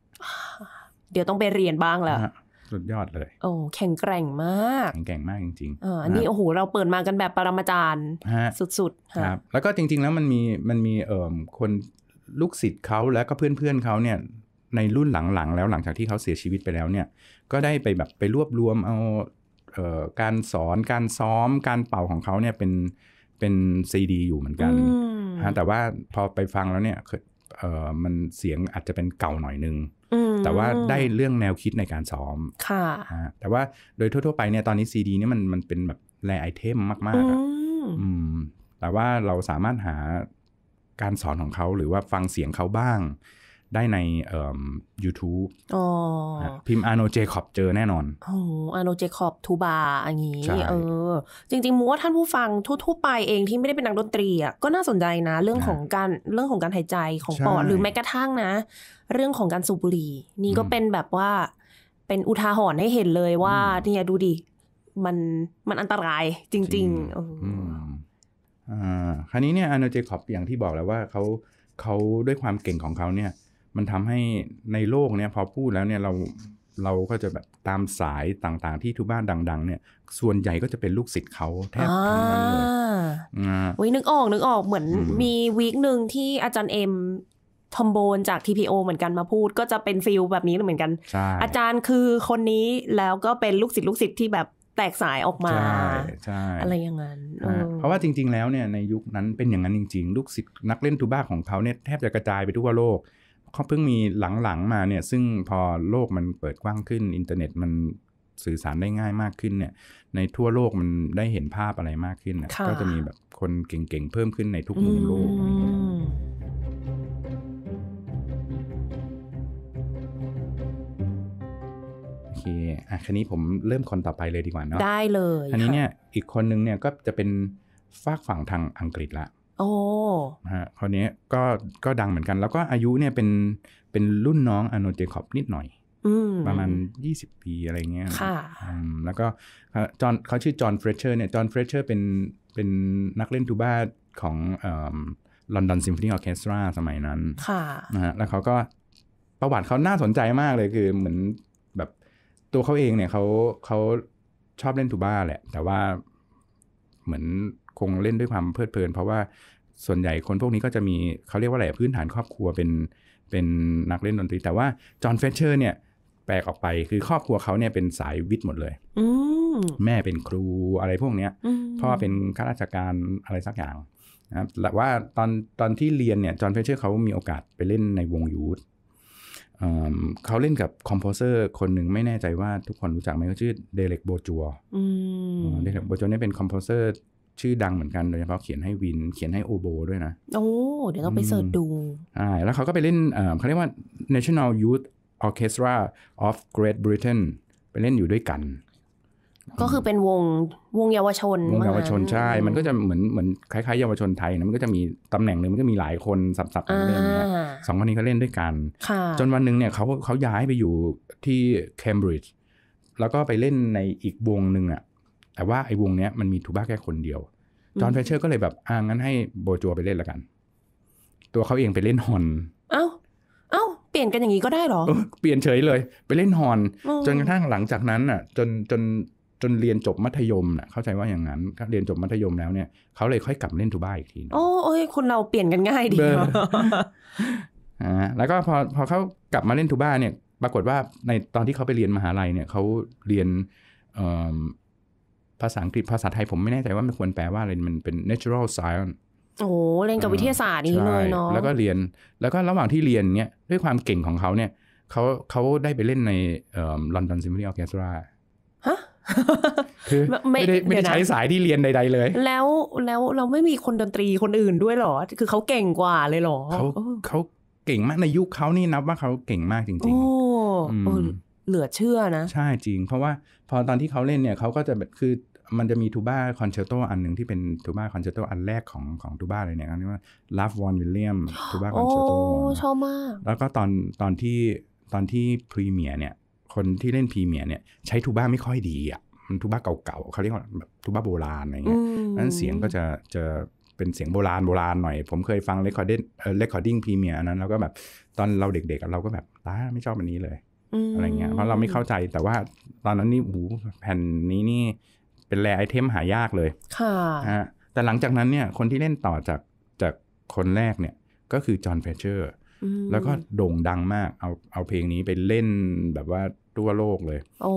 เดี๋ยวต้องไปเรียนบ้างแล้วสุดยอดเลยโอ้แข็งแกร่งมากแข็งแกร่งมากจริงๆเอออันนี้โอ้โหเราเปิดมากันแบบปรมาจารย์สุดๆครับแล้วก็จริงๆแล้วมันมีมันมีเอ่อคนลูกศิษย์เขาแล้วก็เพื่อนๆเขาเนี่ยในรุ่นหลังๆแล้วหลังจากที่เขาเสียชีวิตไปแล้วเนี่ยก็ได้ไปแบบไปรวบรวมเอาเอ่อการสอนการซ้อมการเป่าของเขาเนี่ยเป็นเป็นซีดีอยู่เหมือนกันฮะแต่ว่าพอไปฟังแล้วเนี่ยเออมันเสียงอาจจะเป็นเก่าหน่อยนึงแต่ว่าได้เรื่องแนวคิดในการซ้อมค่ะแต่ว่าโดยทั่วๆไปเนี่ยตอนนี้ซีดีนี่มันมันเป็นแบบแรร์ไอเทมมากๆอะแต่ว่าเราสามารถหาการสอนของเขาหรือว่าฟังเสียงเขาบ้างได้ในเอ่อ YouTube อ๋อพิมพ์ Arnold Jacob เจอแน่นอนโอ้ Arnold Jacob ทูบาอย่างงี้เออจริงๆมูว่าท่านผู้ฟังทั่วๆไปเองที่ไม่ได้เป็นนักดนตรีอ่ะก็น่าสนใจนะเรื่องของการเรื่องของการหายใจของปอดหรือแม้กระทั่งนะเรื่องของการสูบบุหรี่นี่ก็เป็นแบบว่าเป็นอุทาหรณ์ให้เห็นเลยว่าเนี่ยดูดิมันมันอันตรายจริงๆเอออ่าคราวนี้เนี่ย Arnold Jacob อย่างที่บอกแล้วว่าเขาเขาด้วยความเก่งของเขาเนี่ยมันทำให้ในโลกเนี่ยพอพูดแล้วเนี่ยเราเราก็จะแบบตามสายต่างๆที่ทูบ้าดังๆเนี่ยส่วนใหญ่ก็จะเป็นลูกศิษย์เขาแทบทั้งนั้นเลยวินึกออกนึกออกเหมือนมีวีคหนึ่งที่อาจารย์เอ็มทอมโบนจาก ที พี โอ เหมือนกันมาพูดก็จะเป็นฟิลแบบนี้เหมือนกันอาจารย์คือคนนี้แล้วก็เป็นลูกศิษย์ลูกศิษย์ที่แบบแตกสายออกมาอะไรอย่างนั้นเพราะว่าจริงๆแล้วเนี่ยในยุคนั้นเป็นอย่างนั้นจริงๆลูกศิษย์นักเล่นทูบ้าของเขาเนี่ยแทบจะกระจายไปทั่วโลกเขาเพิ่งมีหลังๆมาเนี่ยซึ่งพอโลกมันเปิดกว้างขึ้นอินเทอร์เน็ตมันสื่อสารได้ง่ายมากขึ้นเนี่ยในทั่วโลกมันได้เห็นภาพอะไรมากขึ้นก็จะมีแบบคนเก่งๆเพิ่มขึ้นในทุกมุมโลกโอเคอ่ะคันนี้ผมเริ่มคนต่อไปเลยดีกว่าเนาะได้เลยอันนี้เนี่ยอีกคนนึงเนี่ยก็จะเป็นฝากฝั่งทางอังกฤษละโอ้ฮะคนนี้ก็ก็ดังเหมือนกันแล้วก็อายุเนี่ยเป็นเป็นรุ่นน้องอาร์โนลด์ เจคอบนิดหน่อยประมาณยี่สิบปีอะไรเงี้ยค่ะแล้วก็จอห์นเขาชื่อจอห์นเฟรเชอร์เนี่ยจอห์นเฟรเชอร์เป็นเป็นนักเล่นทูบ้าของเอ่อ London Symphony Orchestra สมัยนั้นค่ะนะฮะแล้วเขาก็ประวัติเขาน่าสนใจมากเลยคือเหมือนแบบตัวเขาเองเนี่ยเขาเขาชอบเล่นทูบ้าแหละแต่ว่าเหมือนคงเล่นด้วยความเพลิดเพลินเพราะว่าส่วนใหญ่คนพวกนี้ก็จะมีเขาเรียกว่าอะไรพื้นฐานครอบครัวเป็นเป็นนักเล่นดนตรีแต่ว่าจอห์นเฟรเชอร์เนี่ยแปลกออกไปคือครอบครัวเขาเนี่ยเป็นสายวิทย์หมดเลยแม่เป็นครูอะไรพวกเนี้ยพ่อเป็นข้าราชการอะไรสักอย่างนะครับแต่ว่าตอนตอนที่เรียนเนี่ยจอห์นเฟรเชอร์เขามีโอกาสไปเล่นในวงยูทเขาเล่นกับคอมโพเซอร์คนหนึ่งไม่แน่ใจว่าทุกคนรู้จักไหมเขาชื่อเดเล็กโบจัวเดเล็กโบจัวเนี่ยเป็นคอมโพเซอร์ชื่อดังเหมือนกันโดยเฉพาะเขียนให้วินเขียนให้โอโบด้วยนะโอ้เดี๋ยวต้องไปเสิร์ชดูใช่แล้วเขาก็ไปเล่นเขาเรียกว่า National Youth Orchestra of Great Britain ไปเล่นอยู่ด้วยกันก็คือเป็นวงวงเยาวชนวงเยาวชนใช่มันก็จะเหมือนเหมือนคล้ายๆเยาวชนไทยนะมันก็จะมีตำแหน่งหนึ่งมันก็มีหลายคนสับๆกันเล่นเนี่ยสองคนนี้เขาเล่นด้วยกันจนวันหนึ่งเนี่ยเขาเขาย้ายไปอยู่ที่ Cambridge แล้วก็ไปเล่นในอีกวงหนึ่งอ่ะแต่ว่าไอ้วงเนี้ยมันมีทูบ้าแค่คนเดียวจอห์นเฟรเชอร์ก็เลยแบบอ่างั้นให้โบจัวไปเล่นละกันตัวเขาเองไปเล่นฮอนเอ้าเอ้า เปลี่ยนกันอย่างนี้ก็ได้หรอเปลี่ยนเฉยเลยไปเล่นฮอร์นจนกระทั่งหลังจากนั้นอ่ะจนจนจนเรียนจบมัธยมน่ะเข้าใจว่าอย่างนั้นเรียนจบมัธยมแล้วเนี่ยเขาเลยค่อยกลับเล่นทูบ้าอีกทีนึงโอ้ยคนเราเปลี่ยนกันง่ายดีเนาะอ่าแล้วก็พอพอเขากลับมาเล่นทูบ้าเนี่ยปรากฏว่าในตอนที่เขาไปเรียนมหาลัยเนี่ยเขาเรียนภาษาอังกฤษภาษาไทยผมไม่แน่ใจว่ามันควรแปลว่าอะไรมันเป็น natural scienceโอ้เรียนกับวิทยาศาสตร์นี่เลยเนาะแล้วก็เรียนแล้วก็ระหว่างที่เรียนเนี่ยด้วยความเก่งของเขาเนี่ยเขาเขาได้ไปเล่นใน London Symphony Orchestra ฮะคือไม่ได้ไม่ได้ใช้สายที่เรียนใดๆเลยแล้วแล้วเราไม่มีคนดนตรีคนอื่นด้วยหรอคือเขาเก่งกว่าเลยหรอเขาเขาเก่งมากในยุคเขานี่นับว่าเขาเก่งมากจริงๆโอ้เหลือเชื่อนะใช่จริงเพราะว่าพอตอนที่เขาเล่นเนี่ยเขาก็จะแบบคือมันจะมีทูบ้าคอนแชร์โตอันหนึ่งที่เป็นทูบ้าคอนแชร์โตอันแรกของของทูบ้าเลยเนี่ยเขาเรียกว่าลาฟวอนวิลเลียมทูบ้าคอนแชร์โตชอบมากแล้วก็ตอนตอนที่ตอนที่พรีเมียร์เนี่ยคนที่เล่นพรีเมียร์เนี่ยใช้ทูบ้าไม่ค่อยดีอ่ะมันทูบ้าเก่าๆเขาเรียกว่าแบบทูบ้าโบราณอะไรเงี้ยนั้นเสียงก็จะจะเป็นเสียงโบราณโบราณหน่อยผมเคยฟังเรคคอร์ดิ้งเรคคอร์ดิ้งพรีเมียร์นั้นแล้วก็แบบตอนเราเด็กๆเราก็แบบตาไม่ชอบอันนี้เลยอะไรเงี้ยเพราะเราไม่เข้าใจแต่ว่าตอนนั้นนี่หูแผ่นนี้นี่เป็นแรไอเทมหายากเลยค่ะฮะแต่หลังจากนั้นเนี่ยคนที่เล่นต่อจากจากคนแรกเนี่ยก็คือจอห์นเฟเชอร์แล้วก็โด่งดังมากเอาเอาเพลงนี้ไปเล่นแบบว่าทั่วโลกเลยโอ้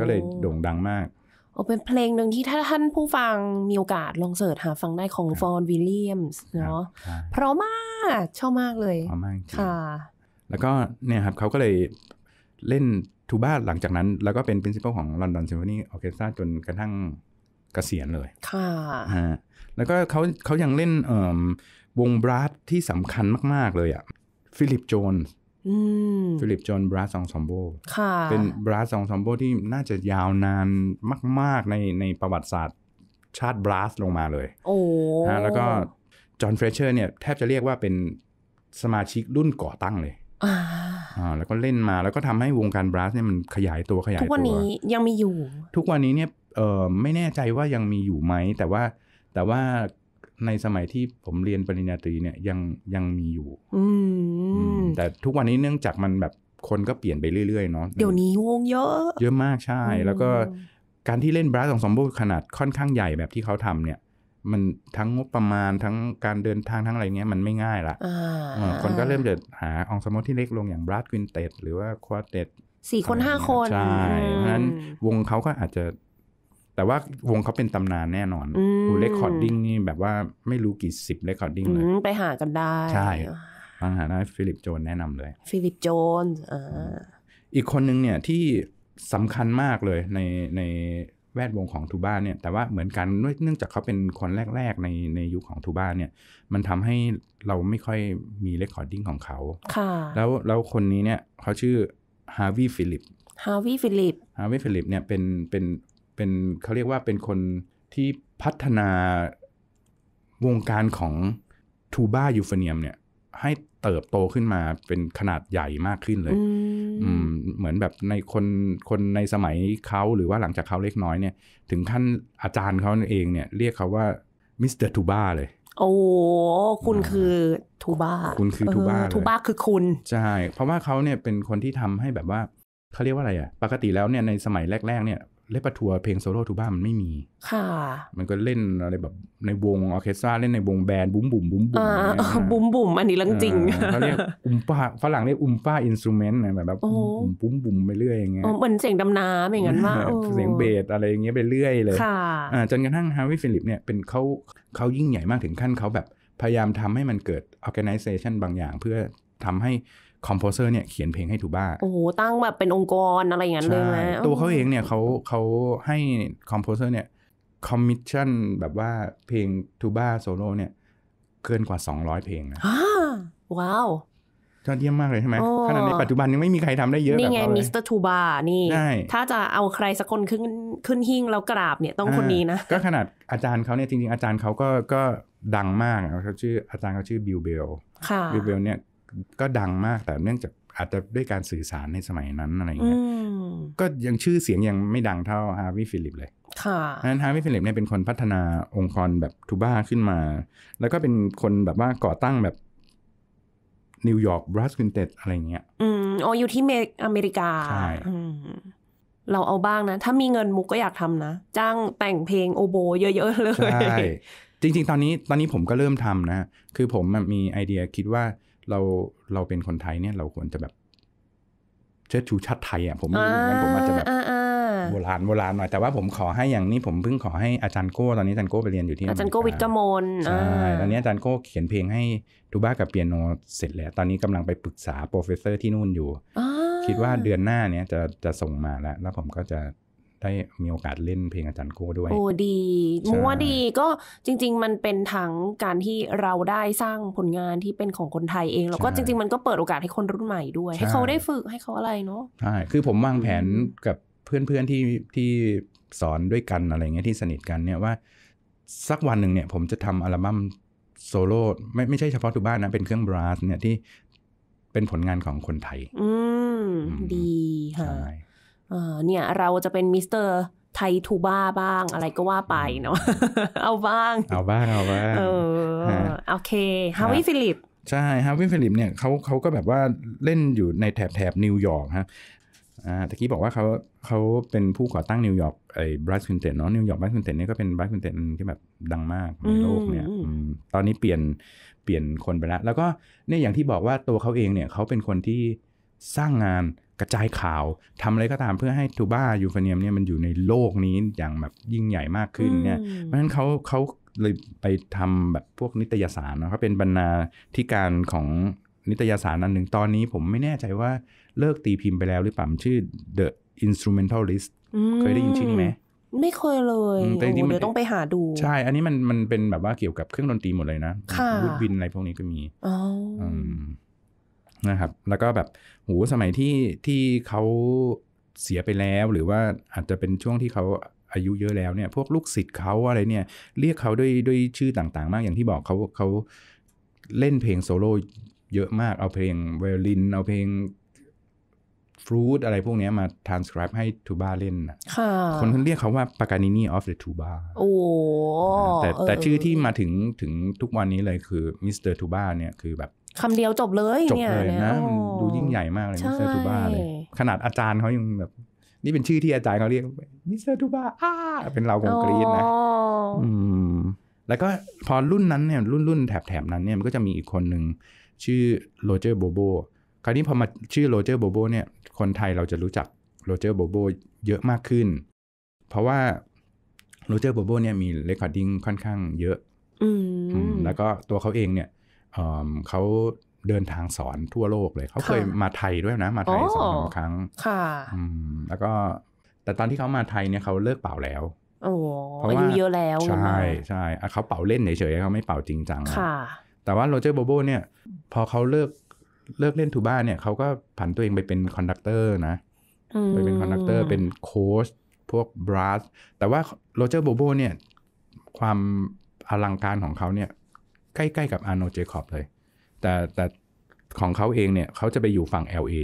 ก็เลยโด่งดังมากโอ้เป็นเพลงหนึ่งที่ถ้าท่านผู้ฟังมีโอกาสลองเสิร์ชหาฟังได้ของฟอนวิลเลียมส์เนาะเพราะมากชอบมากเลยเพราะมากค่ะแล้วก็เนี่ยครับเขาก็เลยเล่นทูบ้าหลังจากนั้นแล้วก็เป็น principal ของ London Symphony Orchestra จนกระทั่งเกษียณเลยค่ะแล้วก็เขาเขายังเล่นวงบรัสที่สำคัญมากๆเลยอ่ะฟิลิปโจนส์ฟิลิปโจนส์บรัสซองซอมโบเป็นบรัสซองซอมโบที่น่าจะยาวนานมากๆในในประวัติศาสตร์ชาติบรัสลงมาเลยโอ้แล้วก็จอห์นเฟรเชอร์เนี่ยแทบจะเรียกว่าเป็นสมาชิกรุ่นก่อตั้งเลยอ่าแล้วก็เล่นมาแล้วก็ทำให้วงการบรัสเนี่ยมันขยายตัวขยายตัวทุกวันนี้ยังมีอยู่ทุกวันนี้เนี่ยเออไม่แน่ใจว่ายังมีอยู่ไหมแต่ว่าแต่ว่าในสมัยที่ผมเรียนปริญญาตรีเนี่ยยังยังมีอยู่อืมแต่ทุกวันนี้เนื่องจากมันแบบคนก็เปลี่ยนไปเรื่อยๆเนาะเดี๋ยวนี้วงเยอะเยอะมากใช่แล้วก็การที่เล่นบรัสของสมบูรณ์ขนาดค่อนข้างใหญ่แบบที่เขาทำเนี่ยมันทั้งงบประมาณทั้งการเดินทางทั้งอะไรเงี้ยมันไม่ง่ายละคนก็เริ่มจะหาองสมมติที่เล็กลงอย่าง Brass Quintet หรือว่า Quartet สี่คนห้าคนใช่เพราะฉะนั้นวงเขาก็อาจจะแต่ว่าวงเขาเป็นตำนานแน่นอนหูเรคคอร์ดิ้งนี่แบบว่าไม่รู้กี่สิบเรคคอร์ดิ้งเลยไปหากันได้ใช่ฟังหาได้ฟิลิปโจนแนะนำเลยฟิลิปโจนอีกคนนึงเนี่ยที่สำคัญมากเลยในในแวดวงของทูบ้าเนี่ยแต่ว่าเหมือนกันเนื่องจากเขาเป็นคนแรกๆในในยุค ของทูบ้าเนี่ยมันทำให้เราไม่ค่อยมีเรคคอร์ดิ้งของเขาแล้วแล้วคนนี้เนี่ยเขาชื่อฮาร์วีย์ฟิลิปฮาร์วีย์ฟิลิปฮาร์วีย์ฟิลิปเนี่ยเป็นเป็นเป็นเขาเรียกว่าเป็นคนที่พัฒนาวงการของทูบ้ายูโฟเนียมเนี่ยให้เติบโตขึ้นมาเป็นขนาดใหญ่มากขึ้นเลยเหมือนแบบในคนคนในสมัยเขาหรือว่าหลังจากเขาเล็กน้อยเนี่ยถึงขั้นอาจารย์เขาเองเนี่ยเรียกเขาว่ามิสเตอร์ทูบ้าเลยโอ้คุณคือทูบ้าคุณคือทูบ้าทูบ้าคือคุณใช่เพราะว่าเขาเนี่ยเป็นคนที่ทำให้แบบว่าเขาเรียกว่าอะไรอ่ะปกติแล้วเนี่ยในสมัยแรกๆเนี่ยเล่นประทัวร์เพลงโซโล่ทูบ้ามันไม่มีค่ะมันก็เล่นอะไรแบบในวงออร์เคสตราเล่นในวงแบนด์บุ๋มบุ๋มบุ๋มบุ๋มบุ๋มบุ๋มอันนี้เรื่องจริงเขาเรียกอุมป้าฝรั่งเรียกอุมป้าอินสตูเมนต์นะแบบบุ๋มบุ๋มบุ๋มไปเรื่อยอย่างเงี้ยเหมือนเสียงดำน้ำอย่างนั้นว่าเสียงเบสอะไรอย่างเงี้ยไปเรื่อยเลยค่ะจนกระทั่งฮาร์วีย์ฟิลิปเนี่ยเป็นเขาเขายิ่งใหญ่มากถึงขั้นเขาแบบพยายามทำให้มันเกิด organization บางอย่างเพื่อทำให้คอมโพเซอร์เนี่ยเขียนเพลงให้ทูบ้าโอ้โหตั้งแบบเป็นองค์กรอะไรอย่างนั้นเลยไหมตัวเขาเองเนี่ยเขาเขาให้คอมโพเซอร์เนี่ยคอมมิชชั่นแบบว่าเพลงทูบ้าโซโล่เนี่ยเกินกว่าสองร้อยเพลงนะว้าวยอดเยี่ยมมากเลยใช่ไหมขนาดในปัจจุบันยังไม่มีใครทำได้เยอะแบบนี้นี่ไงมิสเตอร์ทูบ้านี่ถ้าจะเอาใครสักคนขึ้นขึ้นหิ้งแล้วกราบเนี่ยต้องคนนี้นะก็ขนาดอาจารย์เขาเนี่ยจริงๆอาจารย์เขาก็ก็ดังมากเขาชื่ออาจารย์เขาชื่อบิลเบลบิลเบลเนี่ยก็ดังมากแต่เนื่องจากอาจจะด้วยการสื่อสารในสมัยนั้นอะไรเงี้ยก็ยังชื่อเสียงยังไม่ดังเท่าฮาร์วีย์ฟิลิปเลยค่ะนั้นฮาร์วีย์ฟิลิปเนี่ยเป็นคนพัฒนาองค์กรแบบทูบ้าขึ้นมาแล้วก็เป็นคนแบบว่าก่อตั้งแบบ นิวยอร์ก Brass Quintet อะไรเงี้ยอืมอ๋ออยู่ที่อเมริกาใช่เราเอาบ้างนะถ้ามีเงินมุกก็อยากทำนะจ้างแต่งเพลงโอโบเยอะๆเลยใช่จริงๆตอนนี้ตอนนี้ผมก็เริ่มทำนะคือผมมีไอเดียคิดว่าเราเราเป็นคนไทยเนี่ยเราควรจะแบบเชิดชูชาติไทยอ่ะผมไม่รู้งั้นผมอาจจะแบบโบราณโบราณหน่อยแต่ว่าผมขอให้อย่างนี้ผมเพิ่งขอให้อาจารย์โก้ตอนนี้อาจารย์โก้ไปเรียนอยู่ที่อาจารย์โก้วิทย์กมลใช่ตอนนี้อาจารย์โก้เขียนเพลงให้ทูบ้ากับเปียโนเสร็จแล้วตอนนี้กำลังไปปรึกษาโปรเฟสเซอร์ที่นู่นอยู่คิดว่าเดือนหน้าเนี้ยจะจะส่งมาแล้วแล้วผมก็จะได้มีโอกาสเล่นเพลงอาจารย์โก้ด้วยโอ้ดีมัวดีก็จริงๆมันเป็นทั้งการที่เราได้สร้างผลงานที่เป็นของคนไทยเองแล้วก็จริงๆมันก็เปิดโอกาสให้คนรุ่นใหม่ด้วยให้เขาได้ฝึกให้เขาอะไรเนาะใช่คือผมวางแผนกับเพื่อนๆที่ที่สอนด้วยกันอะไรเงี้ยที่สนิทกันเนี่ยว่าสักวันหนึ่งเนี่ยผมจะทำอัลบั้มโซโล่ไม่ไม่ใช่เฉพาะทูบ้านะเป็นเครื่องบราสเนี่ยที่เป็นผลงานของคนไทยอืมดีค่ะเนี่ยเราจะเป็นมิสเตอร์ไทยทูบ้าบ้างอะไรก็ว่าไปเนาะเอาบ้างเอาบ้างเอาบ้างเออโอเคฮาวิฟิลิปใช่ฮาวิฟิลิปเนี่ยเขาเขาก็แบบว่าเล่นอยู่ในแถบแถบนิวยอร์กครับอ่าตะกี้บอกว่าเขาเขาเป็นผู้ก่อตั้งนิวยอร์กไอ้Brass Quintetเนาะนิวยอร์กBrass Quintetนี่ก็เป็นBrass Quintetที่แบบดังมากในโลกเนี่ยตอนนี้เปลี่ยนเปลี่ยนคนไปแล้วแล้วก็เนี่ยอย่างที่บอกว่าตัวเขาเองเนี่ยเขาเป็นคนที่สร้างงานกระจายข่าวทำอะไรก็ตามเพื่อให้ทูบ้ายูโฟเนียมเนี่ยมันอยู่ในโลกนี้อย่างแบบยิ่งใหญ่มากขึ้นเนี่ยเพราะฉะนั้นเขาเขาเลยไปทำแบบพวกนิตยสารเนาะเขาเป็นบรรณาธิการของนิตยสารอันหนึ่งตอนนี้ผมไม่แน่ใจว่าเลิกตีพิมพ์ไปแล้วหรือเปล่าชื่อ The Instrumentalist เคยได้ยินชื่อนี้ไหมไม่เคยเลยเดี๋ยวต้องไปหาดูใช่อันนี้มันมันเป็นแบบว่าเกี่ยวกับเครื่องดนตรีหมดเลยนะวูดวินอะไรพวกนี้ก็มีนะครับแล้วก็แบบโหสมัยที่ที่เขาเสียไปแล้วหรือว่าอาจจะเป็นช่วงที่เขาอายุเยอะแล้วเนี่ยพวกลูกศิษย์เขาอะไรเนี่ยเรียกเขาด้วยด้วยชื่อต่างๆมากอย่างที่บอกเขาเขาเล่นเพลงโซโล่เยอะมากเอาเพลงไวโอลินเอาเพลงฟลูตอะไรพวกนี้มา transcribe ให้ทูบ้าเล่นนะคนคนเรียกเขาว่า Paganini of the Tuba โอ้แต่แต่ชื่อที่มาถึงถึงทุกวันนี้เลยคือมิสเตอร์ทูบ้าเนี่ยคือแบบคำเดียวจบเลยจบเลยนะมันดูยิ่งใหญ่มากเลยมิสเตอร์ทูบ้าเลยขนาดอาจารย์เขายังแบบนี่เป็นชื่อที่อาจารย์เขาเรียกมิสเตอร์ทูบ้าเป็นเราคงกรี๊ดนะแล้วก็พอรุ่นนั้นเนี่ยรุ่นรุ่นแถบๆนั้นเนี่ยมันก็จะมีอีกคนหนึ่งชื่อโรเจอร์โบโบคราวนี้พอมาชื่อโรเจอร์โบโบเนี่ยคนไทยเราจะรู้จักโรเจอร์โบโบเยอะมากขึ้นเพราะว่าโรเจอร์โบโบเนี่ยมีเรคคอร์ดดิ้งค่อนข้างเยอะแล้วก็ตัวเขาเองเนี่ยเขาเดินทางสอนทั่วโลกเลยเขาเคยมาไทยด้วยนะมาไทยสองครั้งแล้วก็แต่ตอนที่เขามาไทยเนี่ยเขาเลิกเป่าแล้วเพราะว่าอายุเยอะแล้วใช่ใช่เขาเป่าเล่นเฉยๆเขาไม่เป่าจริงจังแต่ว่าโรเจอร์โบโบเนี่ยพอเขาเลิกเลิกเล่นทูบ้าเนี่ยเขาก็ผันตัวเองไปเป็นคอนดักเตอร์นะไปเป็นคอนดักเตอร์เป็นโค้ชพวกบรัสแต่ว่าโรเจอร์โบโบเนี่ยความอลังการของเขาเนี่ยใกล้ๆกับ Arnold Jacob เลยแต่แต่ของเขาเองเนี่ยเขาจะไปอยู่ฝั่ง แอล เอ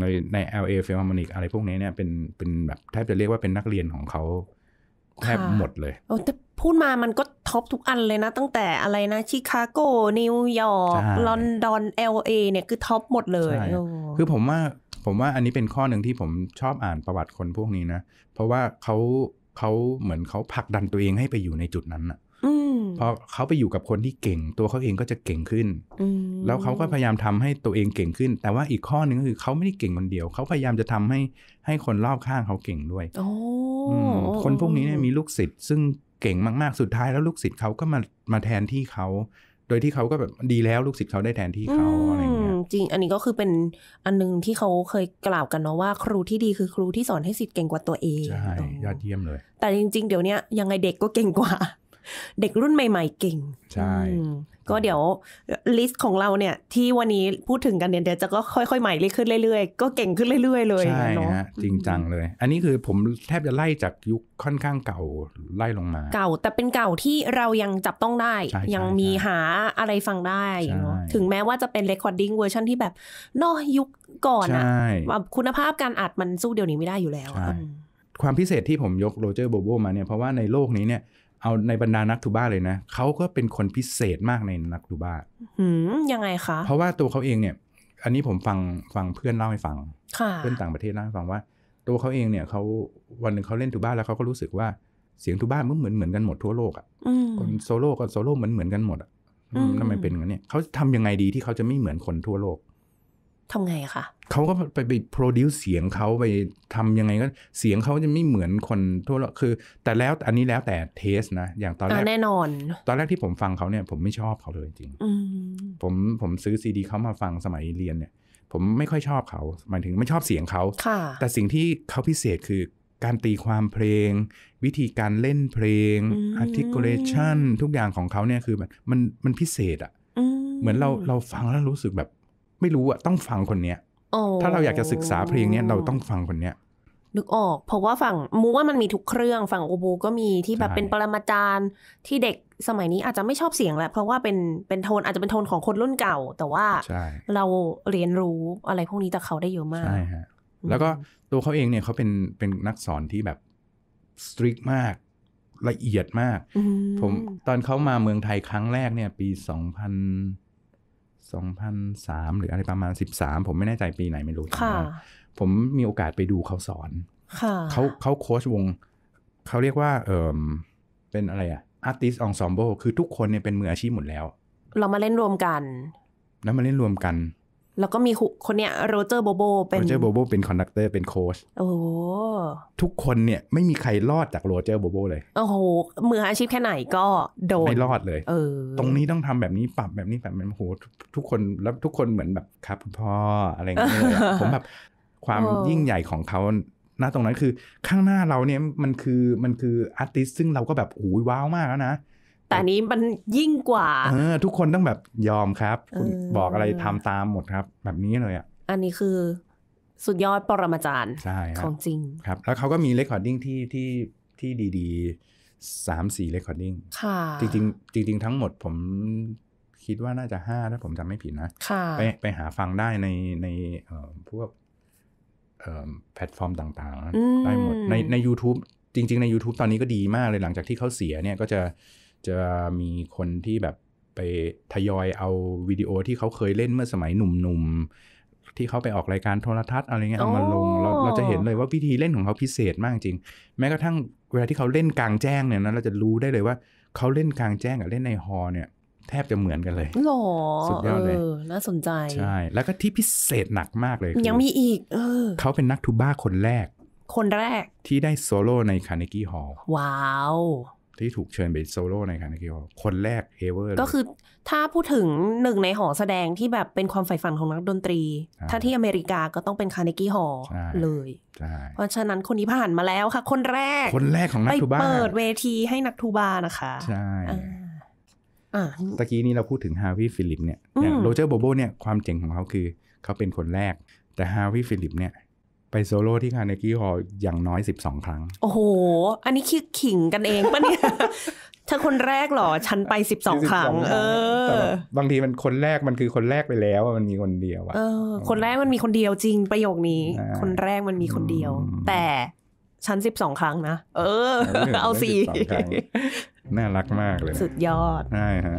ในใน แอล เอ Philharmonic อะไรพวกนี้เนี่ยเป็นเป็นแบบแทบจะเรียกว่าเป็นนักเรียนของเขาแทบหมดเลยโอ้แต่พูดมามันก็ท็อปทุกอันเลยนะตั้งแต่อะไรนะชิคาโกนิวยอร์กลอนดอน แอล เอ เนี่ยคือท็อปหมดเลยคือผมว่าผมว่าอันนี้เป็นข้อหนึ่งที่ผมชอบอ่านประวัติคนพวกนี้นะเพราะว่าเขาเขาเหมือนเขาผลักดันตัวเองให้ไปอยู่ในจุดนั้นอะพอเขาไปอยู่กับคนที่เก่งตัวเขาเองก็จะเก่งขึ้นแล้วเขาก็พยายามทำให้ตัวเองเก่งขึ้นแต่ว่าอีกข้อหนึ่งก็คือเขาไม่ได้เก่งคนเดียวเขาพยายามจะทำให้ให้คนรอบข้างเขาเก่งด้วยคนพวกนี้เนี่ยมีลูกศิษย์ซึ่งเก่งมากๆสุดท้ายแล้วลูกศิษย์เขาก็มามาแทนที่เขาโดยที่เขาก็แบบดีแล้วลูกศิษย์เขาได้แทนที่เขาอะไรเงี้ยจริงอันนี้ก็คือเป็นอันนึงที่เขาเคยกล่าวกันเนาะว่าครูที่ดีคือครูที่สอนให้ศิษย์เก่งกว่าตัวเองใช่ยอดเยี่ยมเลยแต่จริงๆเดี๋ยวนี้ยังไงเด็กก็เก่งกว่าเด็กรุ่นใหม่ๆเก่งใช่ก็เดี๋ยวลิสต์ของเราเนี่ยที่วันนี้พูดถึงกันเนี่ยเดี๋ยวจะก็ค่อยๆใหม่เรื่อยขึ้นเรื่อยๆก็เก่งขึ้นเรื่อยๆเลยใช่ฮะจริงจังเลยอันนี้คือผมแทบจะไล่จากยุคค่อนข้างเก่าไล่ลงมาเก่าแต่เป็นเก่าที่เรายังจับต้องได้ยังมีหาอะไรฟังได้เนาะถึงแม้ว่าจะเป็น recording version ที่แบบนอกยุคก่อนอะแบบคุณภาพการอัดมันสู้เดี๋ยวนี้ไม่ได้อยู่แล้วความพิเศษที่ผมยกโรเจอร์โบโบมาเนี่ยเพราะว่าในโลกนี้เนี่ย เอาในบรรดานักทูบ้าเลยนะเขาก็เป็นคนพิเศษมากในนักทูบ้ายังไงคะเพราะว่าตัวเขาเองเนี่ยอันนี้ผมฟังฟังเพื่อนเล่าให้ฟังเพื่อนต่างประเทศเล่าให้ฟังว่าตัวเขาเองเนี่ยเขาวันหนึ่งเขาเล่นทูบ้าแล้วเขาก็รู้สึกว่าเสียงทูบ้ามันเหมือนเหมือนกันหมดทั่วโลกอ่ะคนโซโล่กับโซโล่เหมือนเหมือนกันหมดอ่ะทำไมเป็นงั้นเนี่ยเขาทำยังไงดีที่เขาจะไม่เหมือนคนทั่วโลกทำไงคะเขาก็ไปไปโปรดิวซ์เสียงเขาไปทำยังไงก็เสียงเขาจะไม่เหมือนคนทั่วโลกคือแต่แล้วอันนี้แล้วแต่เทสนะอย่างตอนแรกแน่นอนตอนแรกที่ผมฟังเขาเนี่ยผมไม่ชอบเขาเลยจริงผมผมซื้อซีดีเขามาฟังสมัยเรียนเนี่ยผมไม่ค่อยชอบเขาหมายถึงไม่ชอบเสียงเขาแต่สิ่งที่เขาพิเศษคือการตีความเพลงวิธีการเล่นเพลง articulation ทุกอย่างของเขาเนี่ยคือแบบมันมันพิเศษอ่ะเหมือนเราเราฟังแล้วรู้สึกแบบไม่รู้อะต้องฟังคนเนี้ย oh. ถ้าเราอยากจะศึกษาเพลงเนี้ยเราต้องฟังคนเนี้ยนึกออกเพราะว่าฝั่งมูว่ามันมีทุกเครื่องฝั่งโอโบก็มีที่แบบเป็นปรมาจารย์ที่เด็กสมัยนี้อาจจะไม่ชอบเสียงแหละเพราะว่าเป็นเป็นโทนอาจจะเป็นโทนของคนรุ่นเก่าแต่ว่าเราเรียนรู้อะไรพวกนี้จากเขาได้เยอะมากใช่ฮะแล้วก็ตัวเขาเองเนี่ยเขาเป็นเป็นนักสอนที่แบบสตริกมากละเอียดมากผมตอนเขามาเมืองไทยครั้งแรกเนี่ยปีสองพันสองพันสามหรืออะไรประมาณสิบสามผมไม่แน่ใจปีไหนไม่รู้ผมมีโอกาสไปดูเขาสอนเขาเขาโค้ชวงเขาเรียกว่าเออเป็นอะไรอะ Artist Ensemble คือทุกคนเนี่ยเป็นมืออาชีพหมดแล้วเรามาเล่นรวมกันแล้วมาเล่นรวมกันแล้วก็มีคนเนี่ยโรเจอร์โบโบเป็นโรเจอร์โบโบเป็นคอนดักเตอร์เป็นโค้ชโอ้ทุกคนเนี่ยไม่มีใครรอดจากโรเจอร์โบโบเลยโอ้โหมืออาชีพแค่ไหนก็โดนไม่รอดเลยเออตรงนี้ต้องทำแบบนี้ปรับแบบนี้แบบมันโอ้โหทุกคนแล้วทุกคนเหมือนแบบครับคุณพ่ออะไรอย่างเงี้ย ผมแบบความยิ่งใหญ่ของเขาหน้าตรงนั้นคือข้างหน้าเราเนี่ยมันคือมันคืออาร์ติสต์ซึ่งเราก็แบบโอ้ยว้าวมากแล้วนะแต่นี้มันยิ่งกว่าเออทุกคนต้องแบบยอมครับคุณบอกอะไรทำตามหมดครับแบบนี้เลยอ่ะอันนี้คือสุดยอดปรมาจารย์ของจริงครับแล้วเขาก็มีเรคคอร์ดดิ้งที่ที่ที่ดีๆสามสี่เรคคอร์ดดิ้งค่ะจริงจริงจริงทั้งหมดผมคิดว่าน่าจะห้าถ้าผมจำไม่ผิดนะไปไปหาฟังได้ในในพวกแพลตฟอร์มต่างๆได้หมดในใน YouTube จริงๆใน YouTube ตอนนี้ก็ดีมากเลยหลังจากที่เขาเสียเนี่ยก็จะจะมีคนที่แบบไปทยอยเอาวิดีโอที่เขาเคยเล่นเมื่อสมัยหนุ่มๆที่เขาไปออกรายการโทรทัศน์อะไรเงี้ยเอามาลงเราเราจะเห็นเลยว่าวิธีเล่นของเขาพิเศษมากจริงแม้กระทั่งเวลาที่เขาเล่นกลางแจ้งเนี่ยนะเราจะรู้ได้เลยว่าเขาเล่นกลางแจ้งกับเล่นในฮอลล์เนี่ยแทบจะเหมือนกันเลยหรอสุดยอดเลยน่าสนใจใช่แล้วก็ที่พิเศษหนักมากเลยยังมีอีกเออเขาเป็นนักทูบ้าคนแรกคนแรกที่ได้โซโล่ในคาร์เนกีฮอลล์ว้าวที่ถูกเชิญไปโซโล่ในคาร์เนกีฮอลล์คนแรกเอเวอร์ก็คือถ้าพูดถึงหนึ่งในหอแสดงที่แบบเป็นความใฝ่ฝันของนักดนตรีถ้าที่อเมริกาก็ต้องเป็นคาร์เนกีฮอลล์เลยเพราะฉะนั้นคนนี้ผ่านมาแล้วค่ะคนแรกคนแรกของนักทูบ้าไปเปิดเวทีให้นักทูบ้านะคะใช่ตะกี้นี้เราพูดถึงฮาร์วีย์ฟิลิปเนี่ยโรเจอร์โบโบเนี่ยความเจ๋งของเขาคือเขาเป็นคนแรกแต่ฮาร์วีย์ฟิลิปเนี่ยไปโซโล่ที่คาร์เนกีฮอลล์อย่างน้อยสิบสองครั้งโอ้โหอันนี้คือขิงกันเองป่ะเนี่ยเธอคนแรกหรอฉันไปสิบสองครั้งเออบางทีมันคนแรกมันคือคนแรกไปแล้วมันมีคนเดียวอ่ะคนแรกมันมีคนเดียวจริงประโยคนี้คนแรกมันมีคนเดียวแต่ฉันสิบสองครั้งนะเออเอาสิน่ารักมากเลยสุดยอดใช่ฮะ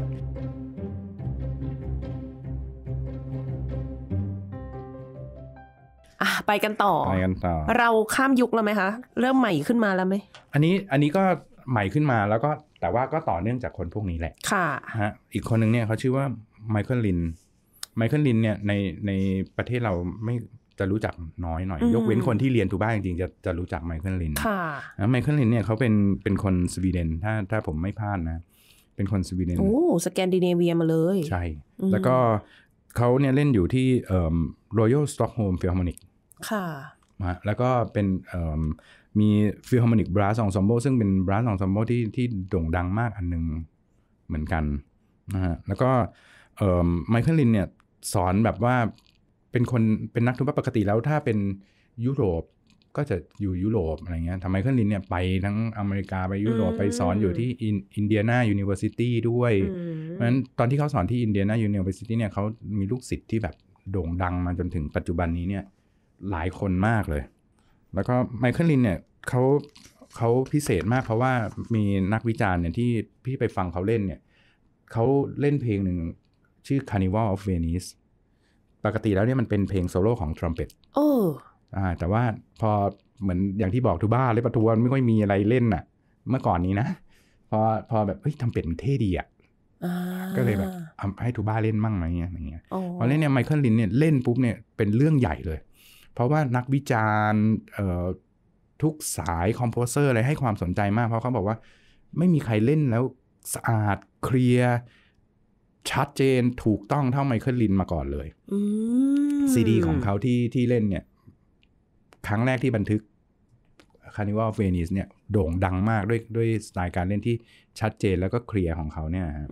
อ่ะไปกันต่อไปกันต่อเราข้ามยุคแล้วไหมคะเริ่มใหม่ขึ้นมาแล้วไหมอันนี้อันนี้ก็ใหม่ขึ้นมาแล้วก็แต่ว่าก็ต่อเนื่องจากคนพวกนี้แหละค่ะฮะอีกคนหนึ่งเนี่ยเขาชื่อว่าไมเคิลลินไมเคิลลินเนี่ยในในประเทศเราไม่จะรู้จักน้อยหน่อยยกเว้นคนที่เรียนทูบ้าจริงๆจะจะรู้จักไมเคิลลินค่ะไมเคิลลินเนี่ยเขาเป็นเป็นคนสวีเดนถ้าถ้าผมไม่พลาดนะเป็นคนสวีเดนโอ้สแกนดิเนเวียมาเลยใช่แล้วก็เขาเนี่ยเล่นอยู่ที่เอ่อ Royal Stockholm Philharmonic ค่ะแล้วก็เป็นเอ่อมี Philharmonic Brass Ensemble ซึ่งเป็น Brass Ensemble ที่ที่โด่งดังมากอันนึงเหมือนกันนะฮะแล้วก็เอ่อไมเคิลลินเนี่ยสอนแบบว่าเป็นคนเป็นนักทูบ้าปกติแล้วถ้าเป็นยุโรปก็จะอยู่ยุโรปอะไรเงี้ยทำไมไมเคิลลินเนี่ยไปทั้งอเมริกาไปยุโรปไปสอนอยู่ที่ Indiana University ด้วยเพราะฉะนั้นตอนที่เขาสอนที่ Indiana University เนี่ยเขามีลูกศิษย์ที่แบบโด่งดังมาจนถึงปัจจุบันนี้เนี่ยหลายคนมากเลยแล้วก็ไมเคิลลินเนี่ยเขา เขาพิเศษมากเพราะว่ามีนักวิจารณ์เนี่ยที่พี่ไปฟังเขาเล่นเนี่ยเขาเล่นเพลงหนึ่งชื่อ Carnival of Venice ปกติแล้วเนี่ยมันเป็นเพลงโซโล่ของทรัมเป็ตโอ้อ่าแต่ว่าพอเหมือนอย่างที่บอกทูบ้าและปะทวนไม่ค่อยมีอะไรเล่นน่ะเมื่อก่อนนี้นะพอพอแบบเฮ้ยทรัมเป็ตมันเท่ดีอ่ะก็เลยแบบให้ทูบ้าเล่นมั่งอะไรเงี้ยอย่างเงี้ยพอเล่นเนี่ยไมเคิลลินเนี่ยเล่นปุ๊บเนี่ยเป็นเรื่องใหญ่เลยเพราะว่านักวิจารณ์ทุกสายคอมโพเซอร์อะไรให้ความสนใจมากเพราะเขาบอกว่าไม่มีใครเล่นแล้วสะอาดเคลียร์ชัดเจนถูกต้องเท่าไมเคิลลินมาก่อนเลยซีดีของเขาที่ที่เล่นเนี่ยครั้งแรกที่บันทึก Carnival of Venice เนี่ยโด่งดังมากด้วยด้วยสไตล์การเล่นที่ชัดเจนแล้วก็เคลียร์ของเขาเนี่ยครับ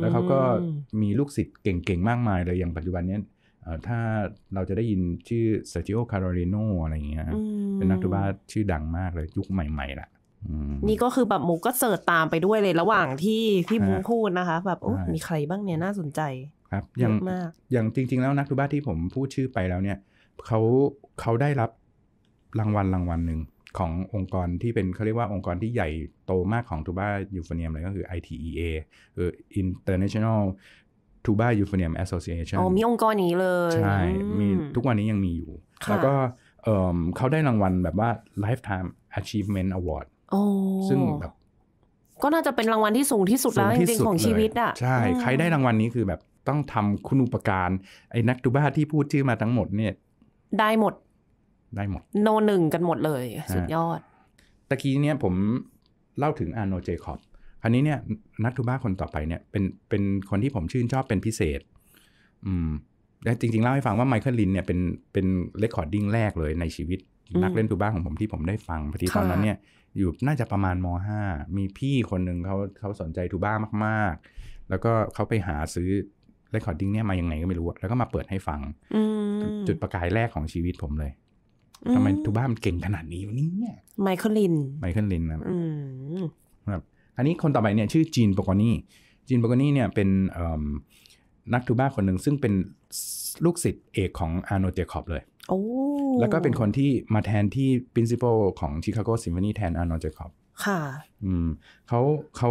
แล้วเขาก็มีลูกศิษย์เก่งๆมากมายเลยอย่างปัจจุบันเนี้ยถ้าเราจะได้ยินชื่อเซอร์จิโอ คาโรลิโนอะไรอย่างเงี้ยเป็นนักทูบาชื่อดังมากเลยยุคใหม่ๆล่ะนี่ก็คือแบบหมูก็เสิร์ชตามไปด้วยเลยระหว่างที่พี่บูพูดนะคะแบบโอ้มีใครบ้างเนี่ยน่าสนใจครับอย่างอย่างจริงๆแล้วนักทูบาที่ผมพูดชื่อไปแล้วเนี่ยเขาเขาได้รับรางวัลรางวัลหนึ่งขององค์กรที่เป็นเขาเรียกว่าองค์กรที่ใหญ่โตมากของทูบายูโฟเนียมเลยก็คือ ไอ ที อี เอ เอ่อ International Tuba Euphonium Association อ๋อมีองค์กรอย่างนี้เลยใช่มีทุกวันนี้ยังมีอยู่แล้วก็เอ่อเขาได้รางวัลแบบว่า Lifetime Achievement Award โอ้ซึ่งแบบก็น่าจะเป็นรางวัลที่สูงที่สุดแล้วจริงๆของชีวิตอ่ะใช่ใครได้รางวัลนี้คือแบบต้องทำคุณูปการไอ้นักทูบ้าที่พูดชื่อมาทั้งหมดเนี่ยได้หมดได้หมดโนหนึ่งกันหมดเลยสุดยอดตะกี้เนี่ยผมเล่าถึง Arnold Jacobอันนี้เนี่ยนักทูบ้าคนต่อไปเนี่ยเป็นเป็นคนที่ผมชื่นชอบเป็นพิเศษอืมและจริงๆเล่าให้ฟังว่าไมเคิลลินเนี่ยเป็นเป็นเรคคอร์ดิ้งแรกเลยในชีวิตนักเล่นทูบ้าของผมที่ผมได้ฟังพอดีตอนนั้นเนี่ยอยู่น่าจะประมาณม.ห้า มีพี่คนหนึ่งเขาเขาสนใจทูบ้ามากๆแล้วก็เขาไปหาซื้อเรคคอร์ดิ้งเนี่ยมายังไงก็ไม่รู้แล้วก็มาเปิดให้ฟังจุดประกายแรกของชีวิตผมเลยทำไมทูบ้ามันเก่งขนาดนี้วะเนี่ยไมเคิลลินไมเคิลลินนะอันนี้คนต่อไปเนี่ยชื่อจีน โบกอนี่จีน โบกอนี่เนี่ยเป็นนักทูบ้าคนหนึ่งซึ่งเป็นลูกศิษย์เอกของอาร์โนลด์ เจคอบเลยโอ้แล้วก็เป็นคนที่มาแทนที่ principal ของ Chicago Symphony แทนอาร์โนลด์ เจคอบค่ะอืมเขาเขา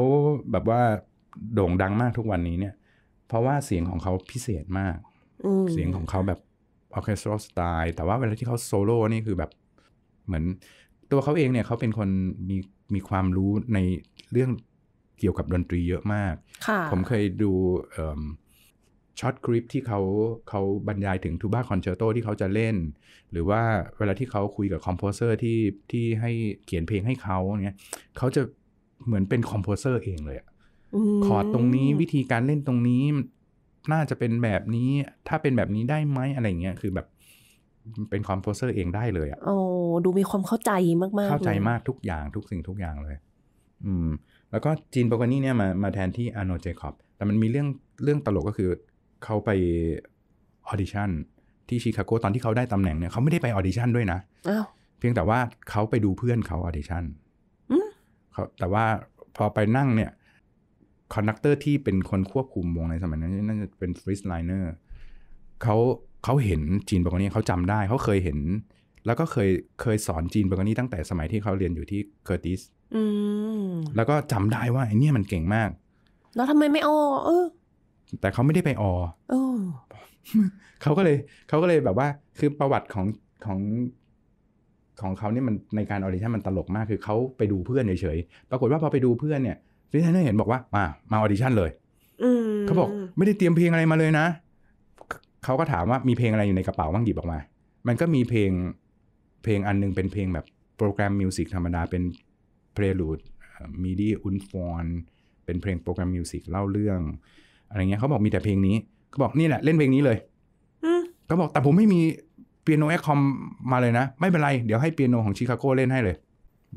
แบบว่าโด่งดังมากทุกวันนี้เนี่ยเพราะว่าเสียงของเขาพิเศษมากเสียงของเขาแบบ orchestral style แต่ว่าเวลาที่เขาโซโล่นี่คือแบบเหมือนตัวเขาเองเนี่ยเขาเป็นคนมีมีความรู้ในเรื่องเกี่ยวกับดนตรีเยอะมากผมเคยดูช็อตคลิปที่เขาเขาบรรยายถึงทูบ้าคอนแชร์โตที่เขาจะเล่นหรือว่าเวลาที่เขาคุยกับคอมโพเซอร์ที่ที่ให้เขียนเพลงให้เขาเนี่ยเขาจะเหมือนเป็นคอมโพเซอร์เองเลยคอร์ดตรงนี้วิธีการเล่นตรงนี้น่าจะเป็นแบบนี้ถ้าเป็นแบบนี้ได้ไหมอะไรเงี้ยคือแบบเป็นคอมโพเซอร์เองได้เลยอ่ะโอ้ดูมีความเข้าใจมากมากเข้าใจมากทุกอย่างทุกสิ่งทุกอย่างเลยอืมแล้วก็จีน โบกอนี่เนี่ยมามาแทนที่อาร์โนลด์ เจคอบแต่มันมีเรื่องเรื่องตลกก็คือเขาไปออดิชั่นที่ชิคาโกตอนที่เขาได้ตำแหน่งเนี่ยเขาไม่ได้ไปออดิชั่นด้วยนะอ้าวเพียงแต่ว่าเขาไปดูเพื่อนเขาออดิชั่นเขาแต่ว่าพอไปนั่งเนี่ยคอนดักเตอร์ที่เป็นคนควบคุมวงในสมัยนั้นน่าจะเป็นฟริสไลเนอร์เขาเขาเห็นจีน โบกอนี่เขาจำได้เขาเคยเห็นแล้วก็เคยเคยสอนจีน โบกอนี่ตั้งแต่สมัยที่เขาเรียนอยู่ที่เคอร์ติสแล้วก็จำได้ว่าไอ้นี่มันเก่งมากแล้วทำไมไม่อเออแต่เขาไม่ได้ไปอเออ เขาก็เลยเขาก็เลยแบบว่าคือประวัติของของของเขาเนี่ยมันในการออดิชั่นมันตลกมากคือเขาไปดูเพื่อนเฉยๆปรากฏว่าพอไปดูเพื่อนเนี่ยฟิลิปปินส์เห็นบอกว่ามามาออดิชั่นเลยเขาบอกไม่ได้เตรียมเพลงอะไรมาเลยนะเขาก็ถามว่ามีเพลงอะไรอยู่ในกระเป๋าบ้างหยิบออกมามันก็มีเพลงเพลงอันนึงเป็นเพลงแบบโปรแกรมมิวสิกธรรมดาเป็นเพลย์ลูดมิดี้อุนฟอนเป็นเพลงโปรแกรมมิวสิกเล่าเรื่องอะไรเงี้ยเขาบอกมีแต่เพลงนี้เขาบอกนี่แหละเล่นเพลงนี้เลยเขาบอกแต่ผมไม่มีเปียโนแอคคอมมาเลยนะไม่เป็นไรเดี๋ยวให้เปียโนของชิคาโกเล่นให้เลย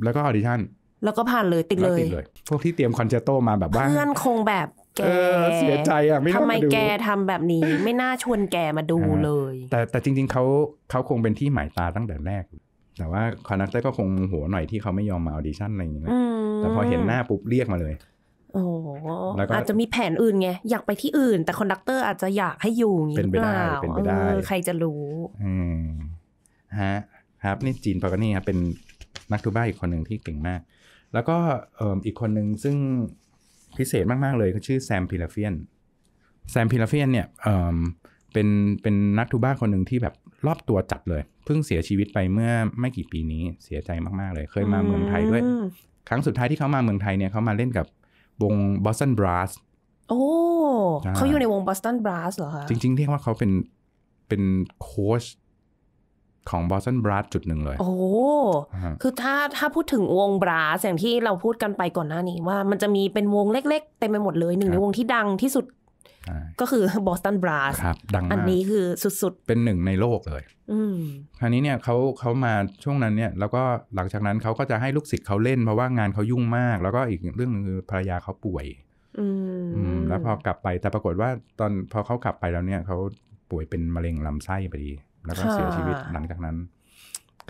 แล้วก็ออดิชั่นแล้วก็ผ่านเลยติดเลยพวกที่เตรียมคอนแชร์โตมาแบบว่าเพื่อนคงแบบแกเสียใจอ่ะไม่น่าทำไมแกทำแบบนี้ไม่น่าชวนแกมาดูเลยแต่แต่จริงๆเขาเขาคงเป็นที่หมายตาตั้งแต่แรกแต่ว่าคอนดักเตอร์ก็คงโมโหหน่อยที่เขาไม่ยอมมาออดิชั่นอะไรอย่างเงี้ยแต่พอเห็นหน้าปุ๊บเรียกมาเลยโอ้อาจจะมีแผนอื่นไงอยากไปที่อื่นแต่คอนดักเตอร์อาจจะอยากให้อยู่อย่างนี้เป็นไปได้เป็นไปได้ใครจะรู้อืมฮะครับนี่จีน โบกอนี่ครับเป็น นักทูบ้าอีกคนหนึ่งที่เก่งมากแล้วก็อีกคนหนึ่งซึ่งพิเศษมากๆเลยเขาชื่อแซมพิลาเฟียนแซมพิลาเฟียนเนี่ยเป็นเป็นนักทูบ้าคนหนึ่งที่แบบรอบตัวจัดเลยเพิ่งเสียชีวิตไปเมื่อไม่กี่ปีนี้เสียใจมากๆเลยเคยมาเมืองไทยด้วยครั้งสุดท้ายที่เขามาเมืองไทยเนี่ยเขามาเล่นกับวง Boston Brass โอ้เขาอยู่ในวง Boston Brass เหรอคะจริงๆเรียกว่าเขาเป็นเป็นโค้ชของ Boston Brass จุดหนึ่งเลยโอ้คือถ้าถ้าพูดถึงวง Brass อย่างที่เราพูดกันไปก่อนหน้านี้ว่ามันจะมีเป็นวงเล็กๆเต็มไปหมดเลยหนึ่งในวงที่ดังที่สุดก็คือ Boston Brass ดังมากอันนี้คือสุดๆเป็นหนึ่งในโลกเลยคราวนี้เนี่ยเขาเขามาช่วงนั้นเนี่ยแล้วก็หลังจากนั้นเขาก็จะให้ลูกศิษย์เขาเล่นเพราะว่างานเขายุ่งมากแล้วก็อีกเรื่องนึงคือภรรยาเขาป่วยแล้วพอกลับไปแต่ปรากฏว่าตอนพอเขากลับไปแล้วเนี่ยเขาป่วยเป็นมะเร็งลำไส้พอดีแล้วก็เสียชีวิตหลังจากนั้น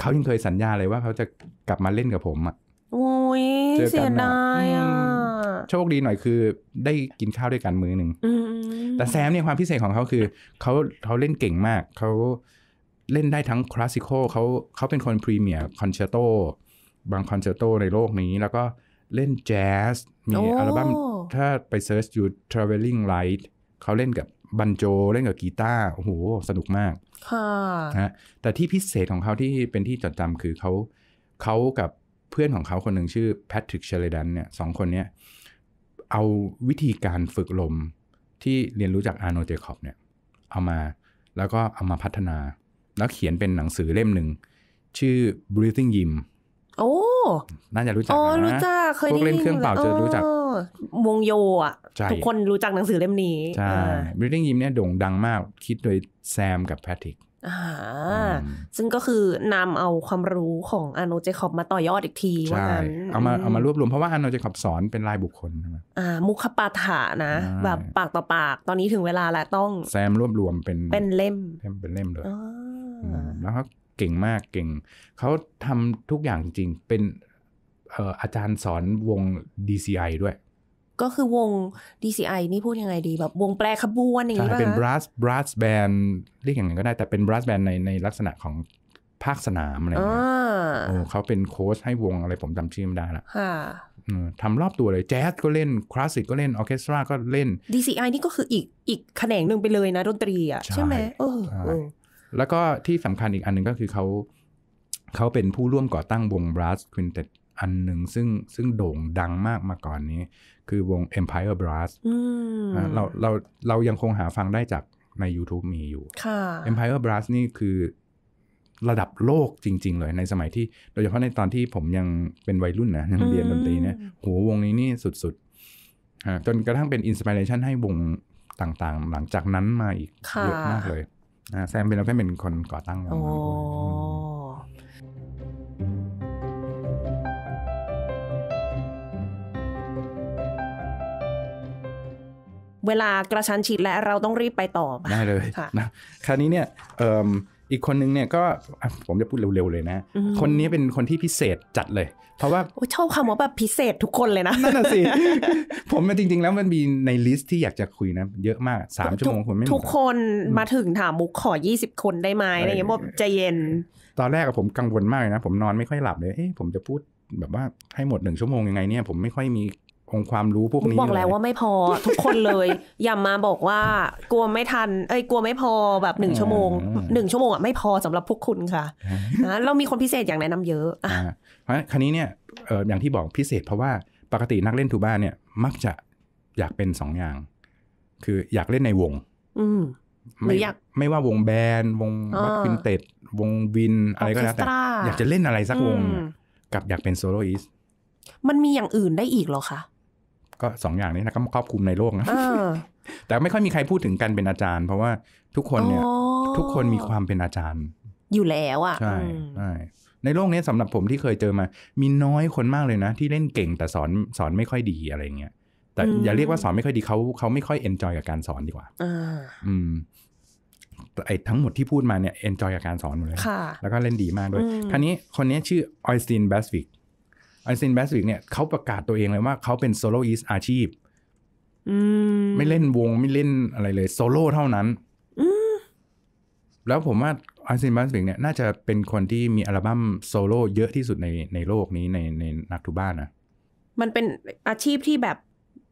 เขายังเคยสัญญาเลยว่าเขาจะกลับมาเล่นกับผมอ่ะเจอกันนะโชคดีหน่อยคือได้กินข้าวด้วยกันมื้อหนึ่งแต่แซมเนี่ยความพิเศษของเขาคือเขาเขาเล่นเก่งมากเขาเล่นได้ทั้งคลาสสิคอลเขาเขาเป็นคนพรีเมียร์คอนแชร์โตบางคอนแชร์โตในโลกนี้แล้วก็เล่นแจ๊สมีอัลบั้มถ้าไปเซิร์ชอยู่ traveling light เขาเล่นกับบันโจเล่นกับกีตาร์โอ้โหสนุกมากค่ะแต่ที่พิเศษของเขาที่เป็นที่จดจำคือเขาเขากับเพื่อนของเขาคนหนึ่งชื่อแพทริกเชลดันเนี่ยสองคนเนี้ยเอาวิธีการฝึกลมที่เรียนรู้จาก Arnold Jacob เนี่ยเอามาแล้วก็เอามาพัฒนาแล้วเขียนเป็นหนังสือเล่มหนึ่งชื่อ breathing gym โอ้น่าจะรู้จักนะพวกเล่นเครื่องเป่าจะรู้จักวงโยอ่ะทุกคนรู้จักหนังสือเล่มนี้ใช่ breathing gym เนี่ยโด่งดังมากคิดโดยแซมกับแพทริกซึ่งก็คือนำเอาความรู้ของอาร์โนลด์ เจคอบมาต่อยอดอีกทีว่างั้นเอามาเอามารวบรวมเพราะว่าอาร์โนลด์ เจคอบสอนเป็นรายบุคคลใช่ไหมอ่ามุขปาฐะนะแบบปากต่อปากตอนนี้ถึงเวลาแล้วต้องแซมรวบรวมเป็นเป็นเล่มเป็นเล่มเลยแล้วเขาเก่งมากเก่งเขาทำทุกอย่างจริงเป็นอาจารย์สอนวง ดี ซี ไอ ด้วยก็คือวง ดี ซี ไอ นี่พูดยังไงดีแบบวงแปรขบวนอย่างนี้ป่ะเป็น brass brass band เรียกอย่างนั้นก็ได้แต่เป็น brass band ในในลักษณะของภาคสนามอะไรอย่างเงี้ยโอ้เขาเป็นโค้ชให้วงอะไรผมจำชื่อไม่ได้ละทำรอบตัวเลยแจ๊สก็เล่นคลาสสิกก็เล่นออร์เคสตราก็เล่น ดี ซี ไอ นี่ก็คืออีกอีกแขนงหนึ่งไปเลยนะดนตรีอ่ะใช่ไหมเออแล้วก็ที่สำคัญอีกอันหนึ่งก็คือเขาเขาเป็นผู้ร่วมก่อตั้งวง brass quintetอันหนึ่งซึ่งซึ่งโด่งดังมากมาก่อนนี้คือวง Empire Brass เราเราเรายังคงหาฟังได้จากใน YouTube มีอยู่ Empire Brass นี่คือระดับโลกจริงๆเลยในสมัยที่โดยเฉพาะในตอนที่ผมยังเป็นวัยรุ่นนะยังเรียนดนตรีเนี่ยโหวงนี้นี่สุดๆจนกระทั่งเป็นอินสปิเรชันให้วงต่างๆหลังจากนั้นมาอีกเยอะมากเลยแซมเป็นเราแค่เป็นคนก่อตั้งวงเวลากระชั้นชิดและเราต้องรีบไปต่อได้เลยนะคราวนี้เนี่ย อ, อ, อีกคนนึงเนี่ยก็ผมจะพูดเร็วๆเลยนะคนนี้เป็นคนที่พิเศษจัดเลยเพราะว่าชอบคำว่าแบบพิเศษทุกคนเลยนะนั่นน่ะสิ ผมจริงๆแล้วมันมีในลิสต์ที่อยากจะคุยนะเยอะมากสามชั่วโมงคนไม่หมดทุกคนมาถึงถามมุกขอยี่สิบคนได้ไหมอะไรอย่างเงี้ยบอกใจเย็นตอนแรกผมกังวลมากเลยนะผมนอนไม่ค่อยหลับเลยเอ๊ะผมจะพูดแบบว่าให้หมดหนึ่งชั่วโมงยังไงเนี่ยผมไม่ค่อยมีองความรู้พวกนี้บอกแล้วว่าไม่พอทุกคนเลยอย่ามาบอกว่ากลัวไม่ทันเอ้ยกลัวไม่พอแบบหนึ่งชั่วโมงหนึ่งชั่วโมงอ่ะไม่พอสำหรับพวกคุณค่ะนะเรามีคนพิเศษอย่างแนะนำเยอะอ่ะเพราะคราวนี้เนี่ยเอ่ออย่างที่บอกพิเศษเพราะว่าปกตินักเล่นทูบ้าเนี่ยมักจะอยากเป็นสองอย่างคืออยากเล่นในวงอืมไม่อยากไม่ว่าวงแบนด์วงบัควินเต็ดวงวินอะไรก็แล้วแต่อยากจะเล่นอะไรสักวงกับอยากเป็นโซโลอิสต์มันมีอย่างอื่นได้อีกหรอคะก็สองอย่างนี้นะก็ครอบคลุมในโลกนะแต่ไม่ค่อยมีใครพูดถึงกันเป็นอาจารย์เพราะว่าทุกคนเนี่ยทุกคนมีความเป็นอาจารย์อยู่แล้วอ่ะใช่ใช่ในโลกนี้สำหรับผมที่เคยเจอมามีน้อยคนมากเลยนะที่เล่นเก่งแต่สอนสอนไม่ค่อยดีอะไรเงี้ยแต่อย่าเรียกว่าสอนไม่ค่อยดีเขาเขาไม่ค่อยเอนจอยกับการสอนดีกว่าอืมไอ้ทั้งหมดที่พูดมาเนี่ยเอนจอยกับการสอนหมดเลยแล้วก็เล่นดีมากด้วยคราวนี้คนนี้ชื่อออยสตีนแบสวิกไอซินแบสวิกเนี่ยเขาประกาศตัวเองเลยว่าเขาเป็นโซโลอิสต์อาชีพไม่เล่นวงไม่เล่นอะไรเลยโซโล่เท่านั้นแล้วผมว่า อาร์เซน บาสบิกเนี่ยน่าจะเป็นคนที่มีอัลบั้มโซโล่เยอะที่สุดในในโลกนี้ในในนักทูบ้านะมันเป็นอาชีพที่แบบ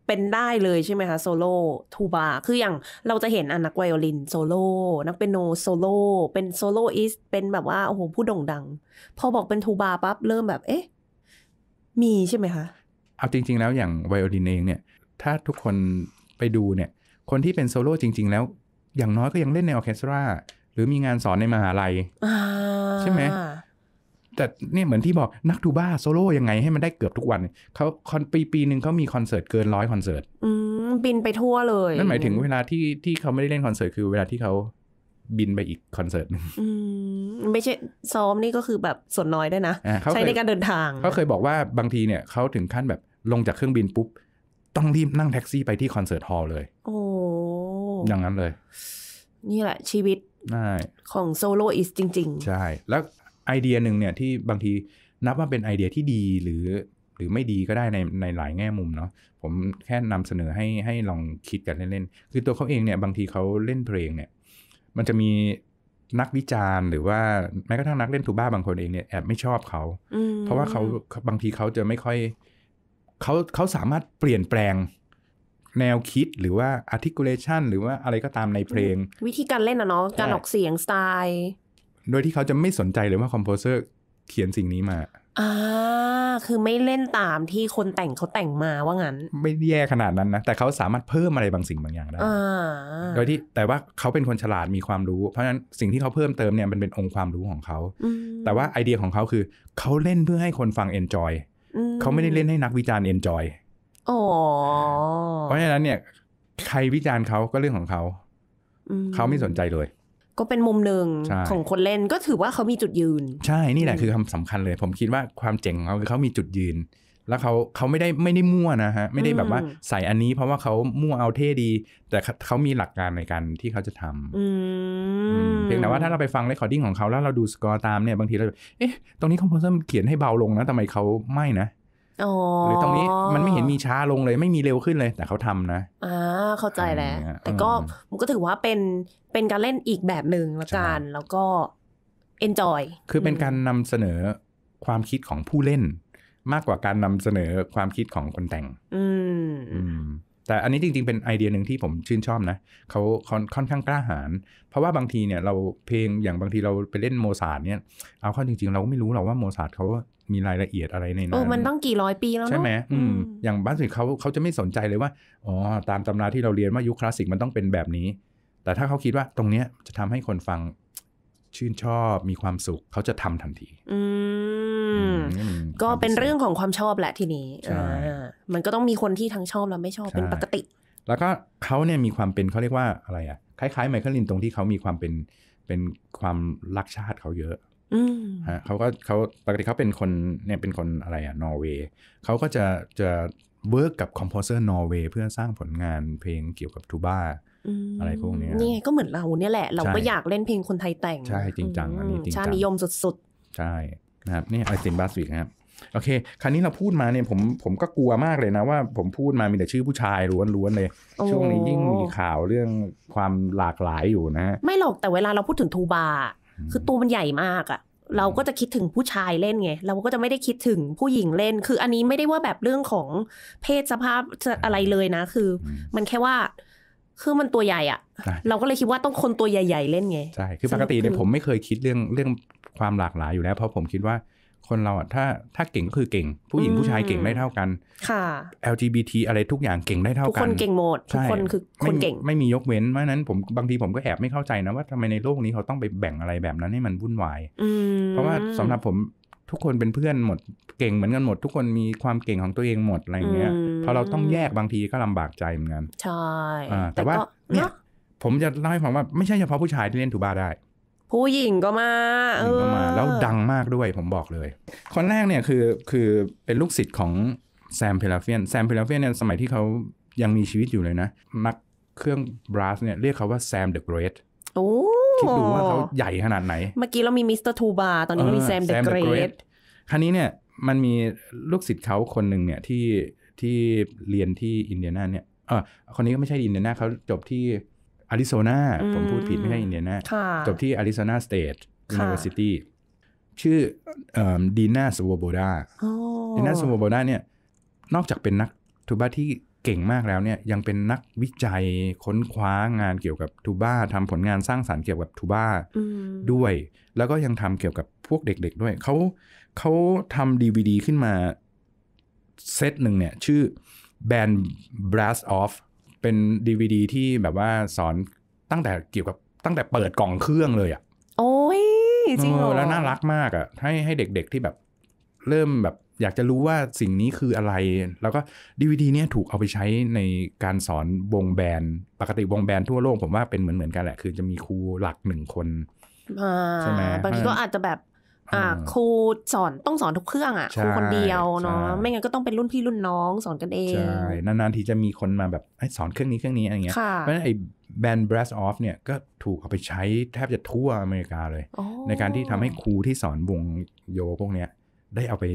เป็นได้เลยใช่ไหมคะโซโล่ทูบาคืออย่างเราจะเห็นนักไวโอลินโซโล่นักเปียโนโซโล่เป็นโซโลอิสต์เป็นแบบว่าโอ้โหผู้โด่งดังพอบอกเป็นทูบาปั๊บเริ่มแบบเอ๊ะมีใช่ไหมคะเอาจริงๆแล้วอย่างไวโอลินเองเนี่ยถ้าทุกคนไปดูเนี่ยคนที่เป็นโซโล่จริงๆแล้วอย่างน้อยก็ยังเล่นในออร์เคสตราหรือมีงานสอนในมหาลัยใช่ไหมแต่เนี่ยเหมือนที่บอกนักทูบ้าโซโล่ยังไงให้มันได้เกือบทุกวันเขาคอนปีปีหนึ่งเขามีคอนเสิร์ตเกินร้อยคอนเสิร์ตบินไปทั่วเลยนั่นหมายถึงเวลาที่ที่เขาไม่ได้เล่นคอนเสิร์ตคือเวลาที่เขาบินไปอีกคอนเสิร์ตนึงไม่ใช่ซ้อมนี่ก็คือแบบส่วนน้อยได้นะใช้ในการเดินทางเขาเคยบอกว่าบางทีเนี่ยเขาถึงขั้นแบบลงจากเครื่องบินปุ๊บต้องรีบนั่งแท็กซี่ไปที่คอนเสิร์ตฮอลล์เลยโอ้อย่างนั้นเลยนี่แหละชีวิตของโซโลอิสต์จริงๆใช่แล้วไอเดียหนึ่งเนี่ยที่บางทีนับว่าเป็นไอเดียที่ดีหรือหรือไม่ดีก็ได้ในในหลายแง่มุมเนาะผมแค่นำเสนอให้ให้ลองคิดกันเล่นๆคือตัวเขาเองเนี่ยบางทีเขาเล่นเพลงเนี่ยมันจะมีนักวิจารณ์หรือว่าแม้กระทั่งนักเล่นทูบ้าบางคนเองเนี่ยแอบไม่ชอบเขาเพราะว่าเขาบางทีเขาจะไม่ค่อยเขาเขาสามารถเปลี่ยนแปลงแนวคิดหรือว่า articulation หรือว่าอะไรก็ตามในเพลงวิธีการเล่นนะเนาะการออกเสียงสไตล์โดยที่เขาจะไม่สนใจเลยว่าคอมโพเซอร์เขียนสิ่งนี้มาอ่าคือไม่เล่นตามที่คนแต่งเขาแต่งมาว่างั้นไม่แย่ขนาดนั้นนะแต่เขาสามารถเพิ่มอะไรบางสิ่งบางอย่างได้โดยที่แต่ว่าเขาเป็นคนฉลาดมีความรู้เพราะฉะนั้นสิ่งที่เขาเพิ่มเติมเนี่ยมันเป็นองค์ความรู้ของเขาแต่ว่าไอเดียของเขาคือเขาเล่นเพื่อให้คนฟัง enjoy เขาไม่ได้เล่นให้นักวิจารณ์ enjoy เพราะฉะนั้นเนี่ยใครวิจารณ์เขาก็เรื่องของเขาเขาไม่สนใจเลยก็เป็นมุมหนึ่งของคนเล่นก็ถือว่าเขามีจุดยืนใช่นี่แหละคือคำสำคัญเลยผมคิดว่าความเจ๋งของเขาคือเขามีจุดยืนแล้วเขาเขาไม่ได้ไม่ได้มั่วนะฮะไม่ได้แบบว่าใส่อันนี้เพราะว่าเขามั่วเอาเท่ดีแต่เขามีหลักการในการที่เขาจะทำเพียงแต่ว่าถ้าเราไปฟังเรคคอร์ดิ้งของเขาแล้วเราดูสกอร์ตามเนี่ยบางทีเราเอ๊ะตรงนี้คอมโพเซอร์เขียนให้เบาลงนะทำไมเขาไม่นะหรือตรงนี้มันไม่เห็นมีช้าลงเลยไม่มีเร็วขึ้นเลยแต่เขาทำนะอ่าเข้าใจแล้วแต่ก็มันก็ถือว่าเป็นเป็นการเล่นอีกแบบหนึ่งละกันแล้วก็ enjoy คือเป็นการนำเสนอความคิดของผู้เล่นมากกว่าการนำเสนอความคิดของคนแต่งอืมอืมแต่อันนี้จริงๆเป็นไอเดียหนึ่งที่ผมชื่นชอบนะเขาค่อนข้างกล้าหาญเพราะว่าบางทีเนี่ยเราเพลงอย่างบางทีเราไปเล่นโมซาร์ทเนี่ยเอาเข้าจริงๆเราก็ไม่รู้หรอกว่าโมซาร์ทเขามีรายละเอียดอะไรในนั้นโอ้มันต้องกี่ร้อยปีแล้วใช่ไหมอืมอย่างบ้านสุดเขาเขาจะไม่สนใจเลยว่าอ๋อตามตำราที่เราเรียนว่ายุคคลาสสิกมันต้องเป็นแบบนี้แต่ถ้าเขาคิดว่าตรงเนี้ยจะทำให้คนฟังชื่นชอบมีความสุขเขาจะทำทันทีอืมก็เป็นเรื่องของความชอบแหละทีนี้มันก็ต้องมีคนที่ทั้งชอบและไม่ชอบเป็นปกติแล้วก็เขาเนี่ยมีความเป็นเขาเรียกว่าอะไรอ่ะคล้ายๆไมเคิลลินตรงที่เขามีความเป็นเป็นความรักชาติเขาเยอะฮะเขาก็เขาปกติเขาเป็นคนเนี่ยเป็นคนอะไรอ่ะนอร์เวย์เขาก็จะจะเวิร์กกับคอมโพเซอร์นอร์เวย์เพื่อสร้างผลงานเพลงเกี่ยวกับทูบ้าอะไรพวกนี้นี่ก็เหมือนเราเนี่ยแหละเราก็อยากเล่นเพลงคนไทยแต่งใช่จริงจังอันนี้จริงจังชาตินิยมสุดๆใช่นะครับนี่อาร์เซน บาสบิกนะครับโอเคคราวนี้เราพูดมาเนี่ยผมผมก็กลัวมากเลยนะว่าผมพูดมามีแต่ชื่อผู้ชายล้วนๆเลยช่วงนี้ยิ่งมีข่าวเรื่องความหลากหลายอยู่นะไม่หรอกแต่เวลาเราพูดถึงทูบาคือตัวมันใหญ่มากอะเราก็จะคิดถึงผู้ชายเล่นไงเราก็จะไม่ได้คิดถึงผู้หญิงเล่นคืออันนี้ไม่ได้ว่าแบบเรื่องของเพศสภาพอะไรเลยนะคือมันแค่ว่าคือมันตัวใหญ่อะเราก็เลยคิดว่าต้องคนตัวใหญ่ๆเล่นไงใช่คือปกติเนี่ยผมไม่เคยคิดเรื่องเรื่องความหลากหลายอยู่แล้วเพราะผมคิดว่าคนเราอะถ้าถ้าเก่งก็คือเก่งผู้หญิงผู้ชายเก่งได้เท่ากันค่ะ แอล จี บี ที อะไรทุกอย่างเก่งได้เท่ากันทุกคนเก่งหมดทุกคนคือคนเก่งไม่มียกเว้นเพราะนั้นผมบางทีผมก็แอบไม่เข้าใจนะว่าทำไมในโลกนี้เขาต้องไปแบ่งอะไรแบบนั้นให้มันวุ่นวายเพราะว่าสำหรับผมทุกคนเป็นเพื่อนหมดเก่งเหมือนกันหมดทุกคนมีความเก่งของตัวเองหมดอะไรเงี้ยพอเราต้องแยกบางทีก็ลำบากใจเหมือนกันใช่แต่ว่าเนี่ยผมจะเล่าให้ฟังว่าไม่ใช่เฉพาะผู้ชายที่เล่นทูบาได้ผู้หญิงก็มาเออแล้วดังมากด้วยผมบอกเลยคนแรกเนี่ยคือคือเป็นลูกศิษย์ของแซม เพลาเฟียนแซม เพลาเฟียนเนี่ยสมัยที่เขายังมีชีวิตอยู่เลยนะนักเครื่องบลัสเนี่ยเรียกเขาว่าแซมเดอะเกรทคิดดูว่าเขาใหญ่ขนาดไหนเมื่อกี้เรามีมิสเตอร์ทูบาตอนนี้มีแซมเดอะเกรทครั้งนี้เนี่ยมันมีลูกศิษย์เขาคนหนึ่งเนี่ยที่ที่เรียนที่อินเดียนาเนี่ยเออคนนี้ก็ไม่ใช่อินเดียนาเขาจบที่ อาริโซนาผมพูดผิดไม่ใช่อินเดียนาจบที่อาริโซนาสเตทยูนิเวอร์ซิตี้ชื่อดีน่าสวโบดาดีน่าสวโบดาเนี่ยนอกจากเป็นนักทูบ้าที่เก่งมากแล้วเนี่ยยังเป็นนักวิจัยค้นคว้างานเกี่ยวกับทูบ้าทำผลงานสร้างสรรค์เกี่ยวกับทูบ้าด้วยแล้วก็ยังทำเกี่ยวกับพวกเด็กๆด้วยเขาเขาทำดีวีดีขึ้นมาเซตหนึ่งเนี่ยชื่อ Band Brass Off เป็น ดี วี ดี ที่แบบว่าสอนตั้งแต่เกี่ยวกับตั้งแต่เปิดกล่องเครื่องเลยอ่ะโอ้ยจริงเหรอแล้วน่ารักมากอ่ะให้ให้เด็กๆที่แบบเริ่มแบบอยากจะรู้ว่าสิ่งนี้คืออะไรแล้วก็ ดี วี ดี เนี่ยถูกเอาไปใช้ในการสอนวงแบนด์ปกติวงแบนด์ทั่วโลกผมว่าเป็นเหมือนเหมือนกันแหละคือจะมีครูหลักหนึ่งคนใช่ไหมบางทีก็อาจจะแบบครูสอนต้องสอนทุกเครื่องอ่ะครูคนเดียวเนาะไม่งั้นก็ต้องเป็นรุ่นพี่รุ่นน้องสอนกันเองใช่นานๆทีจะมีคนมาแบบสอนเครื่องนี้เครื่องนี้อะไรเงี้ยเพราะฉะนั้นไอ้แบนด์ Brass Off เนี่ยก็ถูกเอาไปใช้แทบจะทั่วอเมริกาเลยในการที่ทำให้ครูที่สอนวงโยพวกเนี้ยได้เอาไป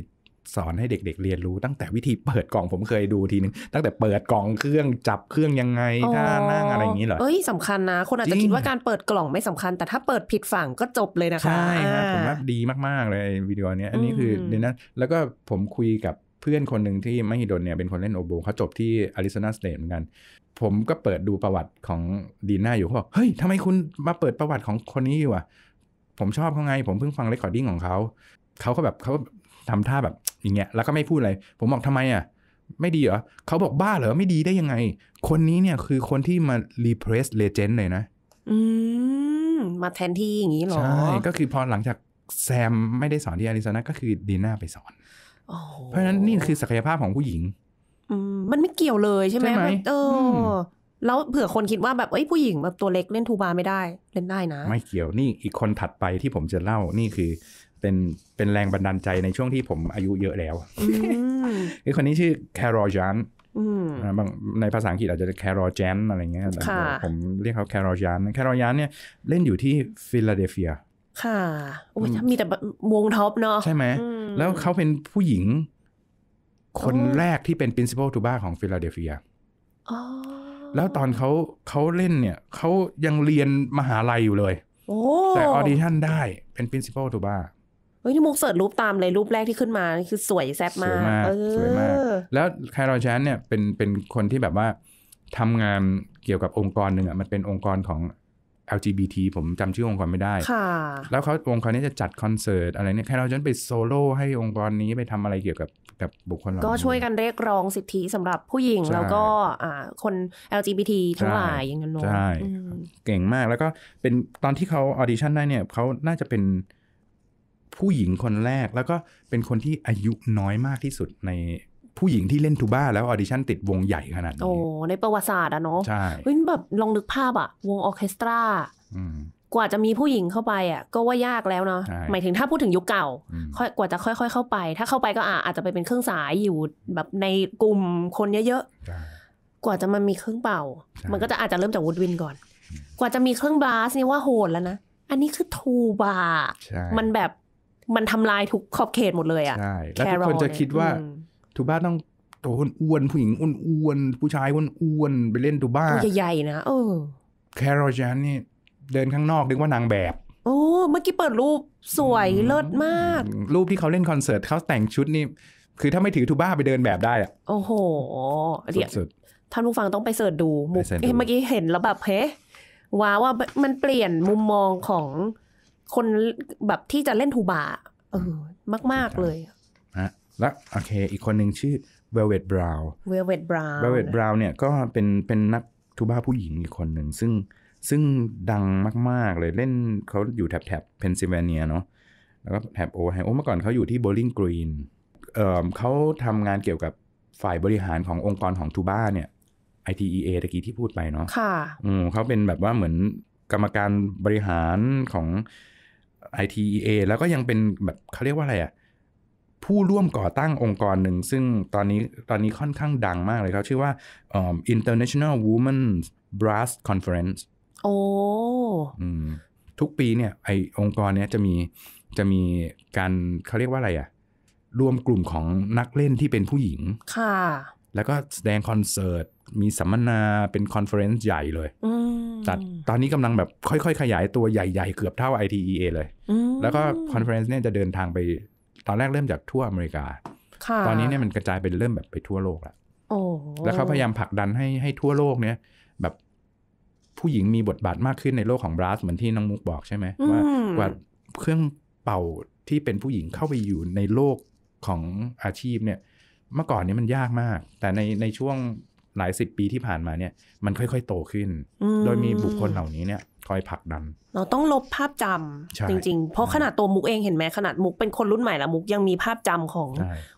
สอนให้เด็กๆเรียนรู้ตั้งแต่วิธีเปิดกล่องผมเคยดูทีนึงตั้งแต่เปิดกล่องเครื่องจับเครื่องยังไงท่านั่งอะไรอย่างนี้เหรอเอ้ยสำคัญนะคนอาจจะคิดว่าการเปิดกล่องไม่สำคัญแต่ถ้าเปิดผิดฝั่งก็จบเลยนะคะใช่ครับผมว่าดีมากๆเลยวิดีโอนี้อันนี้คือเดี๋ยวนะแล้วก็ผมคุยกับเพื่อนคนหนึ่งที่มหิดลเนี่ยเป็นคนเล่นโอโบเขาจบที่อาริโซนาสเตทเหมือนกันผมก็เปิดดูประวัติของดีน่าอยู่เขาบอกเฮ้ยทำไมคุณมาเปิดประวัติของคนนี้อยู่อ่ะผมชอบเขาไงผมเพิ่งฟังเรคคอร์ดิ้งของเขาเขาก็แบบเขาทำท่าแบบอย่างเงี้ยแล้วก็ไม่พูดอะไรผมบอกทำไมอ่ะไม่ดีเหรอเขาบอกบ้าเหรอไม่ดีได้ยังไงคนนี้เนี่ยคือคนที่มา replace legend เลยนะอืมมาแทนที่อย่างนี้เหรอใช่ก็คือพอหลังจากแซมไม่ได้สอนที่อาริโซนาก็คือดีน่าไปสอน oh. เพราะฉะนั้นนี่คือศักยภาพของผู้หญิงอืมมันไม่เกี่ยวเลยใช่ไหมเออแล้วเผื่อคนคิดว่าแบบเอ้ยผู้หญิงแบบตัวเล็กเล่นทูบาไม่ได้เล่นได้นะไม่เกี่ยวนี่อีกคนถัดไปที่ผมจะเล่านี่คือเป็นเป็นแรงบันดาลใจในช่วงที่ผมอายุเยอะแล้วคือ คนนี้ชื่อแคโรล จันในภาษาอังกฤษอาจจะแคโรล จันอะไรเงี้ยผมเรียกเขาแคโรล จันแคโรล จันเนี่ยเล่นอยู่ที่ฟิลาเดลเฟียค่ะโอ้ยมีแต่วงท็อปเนาะใช่ไหมแล้วเขาเป็นผู้หญิงคนแรกที่เป็น principal tuba ของฟิลาเดลเฟียแล้วตอนเขาเขาเล่นเนี่ยเขายังเรียนมหาลัยอยู่เลยแต่ออดิชั่นได้เป็น principal tubaเฮ้ยที่มุกเสิร์ชรูปตามเลยรูปแรกที่ขึ้นมาคือสวยแซ่บมากสวยมากแล้วไคลรอนชันเนี่ยเป็นเป็นคนที่แบบว่าทำงานเกี่ยวกับองค์กรหนึ่งอ่ะมันเป็นองค์กรของ แอล จี บี ที ผมจำชื่อองค์กรไม่ได้ค่ะแล้วเขาองค์กรนี้จะจัดคอนเสิร์ตอะไรเนี่ยไคลรอนชันไปโซโล่ให้องค์กรนี้ไปทำอะไรเกี่ยวกับกับบุคคลก็ช่วยกันเรียกร้องสิทธิสำหรับผู้หญิงแล้วก็คน แอล จี บี ที ทั้งหลายอย่างนั้นเนาะใช่เก่งมากแล้วก็เป็นตอนที่เขาออดิชั่นได้เนี่ยเขาน่าจะเป็นผู้หญิงคนแรกแล้วก็เป็นคนที่อายุน้อยมากที่สุดในผู้หญิงที่เล่นทูบ้าแล้วออดิชั่นติดวงใหญ่ขนาดนี้โอ้ในประวัติศาสตร์อะเนาะใช่เฮ้ยแบบลองนึกภาพอะวงออเคสตรากว่าจะมีผู้หญิงเข้าไปอะก็ว่ายากแล้วเนาะหมายถึงถ้าพูดถึงยุคเก่ากว่าจะค่อยๆเข้าไปถ้าเข้าไปก็อาจจะไปเป็นเครื่องสายอยู่แบบในกลุ่มคนเยอะๆกว่าจะมันมีเครื่องเป่ามันก็จะอาจจะเริ่มจากวูดวินก่อนกว่าจะมีเครื่องบาสนี่ว่าโหดแล้วนะอันนี้คือทูบ้ามันแบบมันทำลายทุกขอบเขตหมดเลยอ่ะใช่แล้วทุกคนจะคิดว่าทูบ้าต้องตัวอ้วนผู้หญิงอ้วนผู้ชายอ้วนไปเล่นทูบ้าตัวใหญ่ๆนะเออแคโรล จันนี่เดินข้างนอกนึกว่านางแบบโอ้เมื่อกี้เปิดรูปสวยเลิศมากรูปที่เขาเล่นคอนเสิร์ตเขาแต่งชุดนี่คือถ้าไม่ถือทูบ้าไปเดินแบบได้อ่ะโอ้โหสุดๆท่านผู้ฟังต้องไปเสิร์ชดูเมื่อกี้เห็นแล้วแบบเฮ้ว้าว่ามันเปลี่ยนมุมมองของคนแบบที่จะเล่นทูบาเออมากๆเลยนะแล้วโอเคอีกคนหนึ่งชื่อ Velvet Brown Velvet Brown Velvet Brown เนี่ยก็เป็นเป็นนักทูบาผู้หญิงอีกคนหนึ่งซึ่งซึ่งดังมากๆเลยเล่นเขาอยู่แถบแถบเพนซิลเวเนียเนาะแล้วก็แถบโอไฮโอเมื่อก่อนเขาอยู่ที่โบลิ่งกรีนเอ่อเขาทำงานเกี่ยวกับฝ่ายบริหารขององค์กรของทูบาเนี่ย ไอ ที อี เอ ตะกี้ที่พูดไปเนาะค่ะอืมเขาเป็นแบบว่าเหมือนกรรมการบริหารของ ไอ ที อี เอ แล้วก็ยังเป็นแบบเขาเรียกว่าอะไรอ่ะผู้ร่วมก่อตั้งองค์กรหนึ่งซึ่งตอนนี้ตอนนี้ค่อนข้างดังมากเลยเขาชื่อว่า um, International Women's Brass Conference โอ้ทุกปีเนี่ยไอองค์กรเนี้ยจะมีจะมีการเขาเรียกว่าอะไรอ่ะรวมกลุ่มของนักเล่นที่เป็นผู้หญิงค่ะแล้วก็แสดงคอนเสิร์ต มีสัมมนาเป็นคอนเฟอเรนซ์ใหญ่เลยแต่ตอนนี้กำลังแบบค่อยๆขยายตัวใหญ่ๆเกือบเท่า ไอ ที อี เอ เลยแล้วก็คอนเฟอเรนซ์เนี่ยจะเดินทางไปตอนแรกเริ่มจากทั่วอเมริกาตอนนี้เนี่ยมันกระจายไปเริ่มแบบไปทั่วโลกแล้วแล้วเขาพยายามผลักดันให้ให้ทั่วโลกเนี่ยแบบผู้หญิงมีบทบาทมากขึ้นในโลกของบลัสเหมือนที่น้องมุกบอกใช่ไหมว่ากว่าเครื่องเป่าที่เป็นผู้หญิงเข้าไปอยู่ในโลกของอาชีพเนี่ยเมื่อก่อนนี้มันยากมากแต่ในในช่วงหลายสิบปีที่ผ่านมาเนี่ยมันค่อยๆโตขึ้นโดยมีบุคคลเหล่านี้เนี่ยคอยผลักดันเราต้องลบภาพจำจริงๆเพราะขนาดตัวมุกเองเห็นไหมขนาดมุกเป็นคนรุ่นใหม่ละมุกยังมีภาพจำของ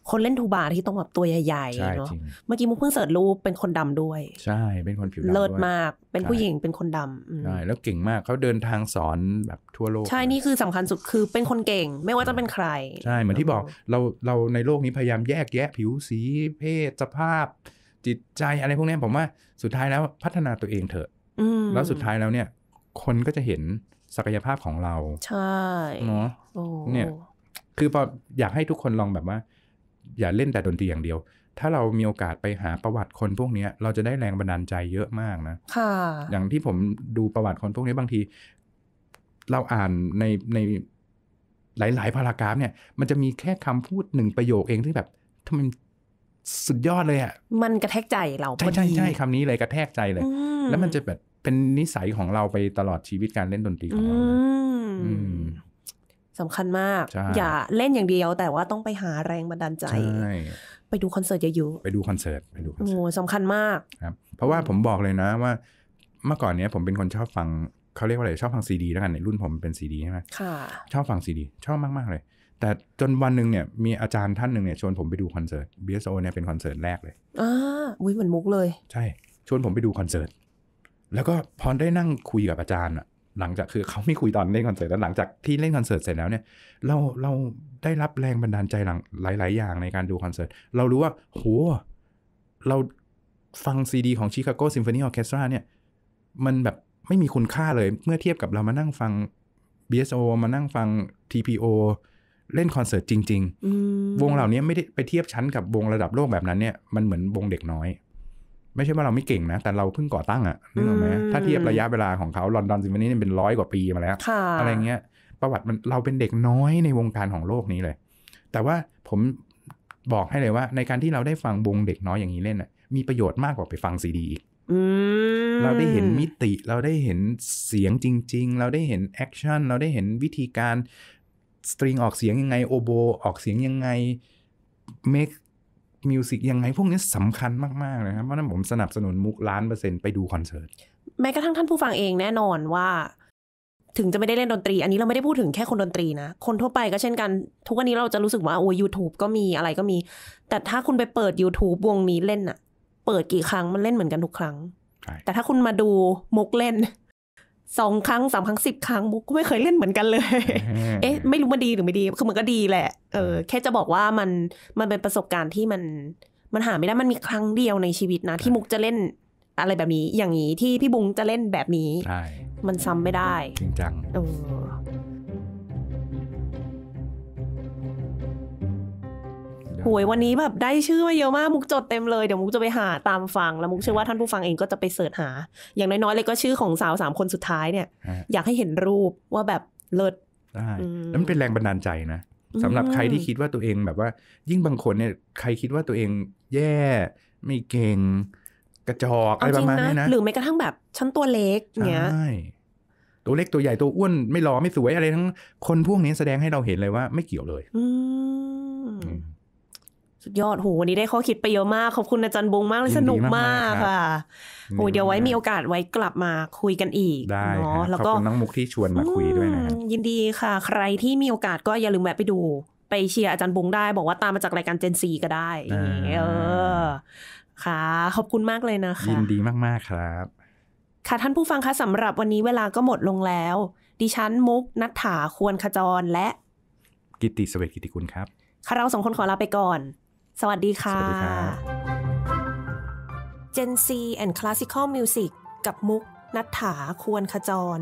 คนเล่นทูบาที่ต้องแบบตัวใหญ่ๆเนาะเมื่อกี้มุกเพิ่งเสิร์ชรูปเป็นคนดำด้วยใช่เป็นคนผิวดำเลิศมากเป็นผู้หญิงเป็นคนดำใช่แล้วเก่งมากเขาเดินทางสอนแบบทั่วโลกใช่นี่คือสำคัญสุดคือเป็นคนเก่งไม่ว่าจะเป็นใครใช่เหมือนที่บอกเราเราในโลกนี้พยายามแยกแยะผิวสีเพศสภาพจิตใจอะไรพวกนี้ผมว่าสุดท้ายแล้วพัฒนาตัวเองเถอะแล้วสุดท้ายแล้วเนี่ยคนก็จะเห็นศักยภาพของเราใช่เนาะเนี่ยคือพออยากให้ทุกคนลองแบบว่าอย่าเล่นแต่ดนตรีอย่างเดียวถ้าเรามีโอกาสไปหาประวัติคนพวกนี้เราจะได้แรงบันดาลใจเยอะมากนะค่ะอย่างที่ผมดูประวัติคนพวกนี้บางทีเราอ่านในในหลายๆพารากราฟเนี่ยมันจะมีแค่คำพูดหนึ่งประโยคเองที่แบบทำไมสุดยอดเลยอ่ะมันกระแทกใจเราใช่ใช่ใช่คำนี้เลยกระแทกใจเลยแล้วมันจะแบบเป็นนิสัยของเราไปตลอดชีวิตการเล่นดนตรีของเราสำคัญมากอย่าเล่นอย่างเดียวแต่ว่าต้องไปหาแรงบันดาลใจไปดูคอนเสิร์ตเยอะๆไปดูคอนเสิร์ตไปดูคอนเสิร์ตสำคัญมากครับเพราะว่าผมบอกเลยนะว่าเมื่อก่อนเนี้ยผมเป็นคนชอบฟังเขาเรียกว่าอะไรชอบฟังซีดีแล้วกันในรุ่นผมเป็นซีดีใช่ไหมค่ะชอบฟังซีดีชอบมากๆเลยแต่จนวันหนึ่งเนี่ยมีอาจารย์ท่านหนึ่งเนี่ยชวนผมไปดูคอนเสิร์ต บี เอส โอ เนี่ยเป็นคอนเสิร์ตแรกเลยอ่าอุ้ยเหมือนมุกเลยใช่ชวนผมไปดูคอนเสิร์ตแล้วก็พอได้นั่งคุยกับอาจารย์อะหลังจากคือเขาไม่คุยตอนเล่นคอนเสิร์ตแล้วหลังจากที่เล่นคอนเสิร์ตเสร็จแล้วเนี่ยเราเราได้รับแรงบันดาลใจหลังหลายๆอย่างในการดูคอนเสิร์ตเรารู้ว่าโหเราฟังซีดีของ Chicago Symphony Orchestra เนี่ยมันแบบไม่มีคุณค่าเลยเมื่อเทียบกับเรามานั่งฟัง บี เอส โอ มานั่งฟัง ที พี โอเล่นคอนเสิร์ตจริงๆวงเหล่านี้ไม่ได้ไปเทียบชั้นกับวงระดับโลกแบบนั้นเนี่ยมันเหมือนวงเด็กน้อยไม่ใช่ว่าเราไม่เก่งนะแต่เราเพิ่งก่อตั้งอะนึกออกไหมถ้าเทียบระยะเวลาของเขา London Symphony นี่เป็นร้อยกว่าปีมาแล้วอะไรเงี้ยประวัติมันเราเป็นเด็กน้อยในวงการของโลกนี้เลยแต่ว่าผมบอกให้เลยว่าในการที่เราได้ฟังวงเด็กน้อยอย่างนี้เล่นนะมีประโยชน์มากกว่าไปฟังซีดีอีกเราได้เห็นมิติเราได้เห็นเสียงจริงๆเราได้เห็นแอคชั่นเราได้เห็นวิธีการสตริงออกเสียงยังไงโอโบออกเสียงยังไงเมคมิวสิกยังไงพวกนี้สำคัญมากๆเลยครับเพราะนั้นผมสนับสนุนมุกล้านเปอร์เซ็นต์ไปดูคอนเสิร์ตแม้กระทั่งท่านผู้ฟังเองแน่นอนว่าถึงจะไม่ได้เล่นดนตรีอันนี้เราไม่ได้พูดถึงแค่คนดนตรีนะคนทั่วไปก็เช่นกันทุกวันนี้เราจะรู้สึกว่าโอ้ YouTube ก็มีอะไรก็มีแต่ถ้าคุณไปเปิด YouTube วงนี้เล่นอะเปิดกี่ครั้งมันเล่นเหมือนกันทุกครั้งแต่ถ้าคุณมาดูมุกเล่นสองครั้งสามครั้งสิบครั้งมุกก็ไม่เคยเล่นเหมือนกันเลย เอ๊ะไม่รู้มันดีหรือไม่ดีคือมันก็ดีแหละเออแค่จะบอกว่ามันมันเป็นประสบการณ์ที่มันมันหาไม่ได้มันมีครั้งเดียวในชีวิตนะที่มุกจะเล่นอะไรแบบนี้อย่างนี้ที่พี่บุ้งจะเล่นแบบนี้มันซ้ำไม่ได้จริงจังเออโอ้ยวันนี้แบบได้ชื่อมาเยอะมากมุกจดเต็มเลยเดี๋ยวมุกจะไปหาตามฟังแล้วมุกเชื่อว่าท่านผู้ฟังเองก็จะไปเสิร์ชหาอย่างน้อยๆเลยก็ชื่อของสาวสามคนสุดท้ายเนี่ยอยากให้เห็นรูปว่าแบบเลิศได้แล้วมันเป็นแรงบันดาลใจนะสำหรับใครที่คิดว่าตัวเองแบบว่ายิ่งบางคนเนี่ยใครคิดว่าตัวเองแย่ไม่เก่งกระจอกอะไรประมาณนี้นะหรือแม้กระทั่งแบบฉันตัวเล็กเนี้ยตัวเล็กตัวใหญ่ตัวอ้วนไม่หล่อไม่สวยอะไรทั้งคนพวกนี้แสดงให้เราเห็นเลยว่าไม่เกี่ยวเลยสุดยอดโหวันนี้ได้ข้อคิดไปเยอะมากขอบคุณอาจารย์บงมากเลยสนุกมากค่ะโหเดี๋ยวไว้มีโอกาสไว้กลับมาคุยกันอีกเนาะแล้วก็ขอบคุณน้องมุกที่ชวนมาคุยด้วยนะยินดีค่ะใครที่มีโอกาสก็อย่าลืมแวะไปดูไปเชียร์อาจารย์บงได้บอกว่าตามมาจากรายการ Gen Z ก็ได้เออค่ะขอบคุณมากเลยนะคะยินดีมากๆครับค่ะท่านผู้ฟังคะสำหรับวันนี้เวลาก็หมดลงแล้วดิฉันมุกนัฐฐาควรขจรและกิตติเสวตกิตติกุลครับค่ะเราสองคนขอลาไปก่อนสวัสดีค่ะ Gen Z and Classical Music กับมุกนัฐฐาควรขจร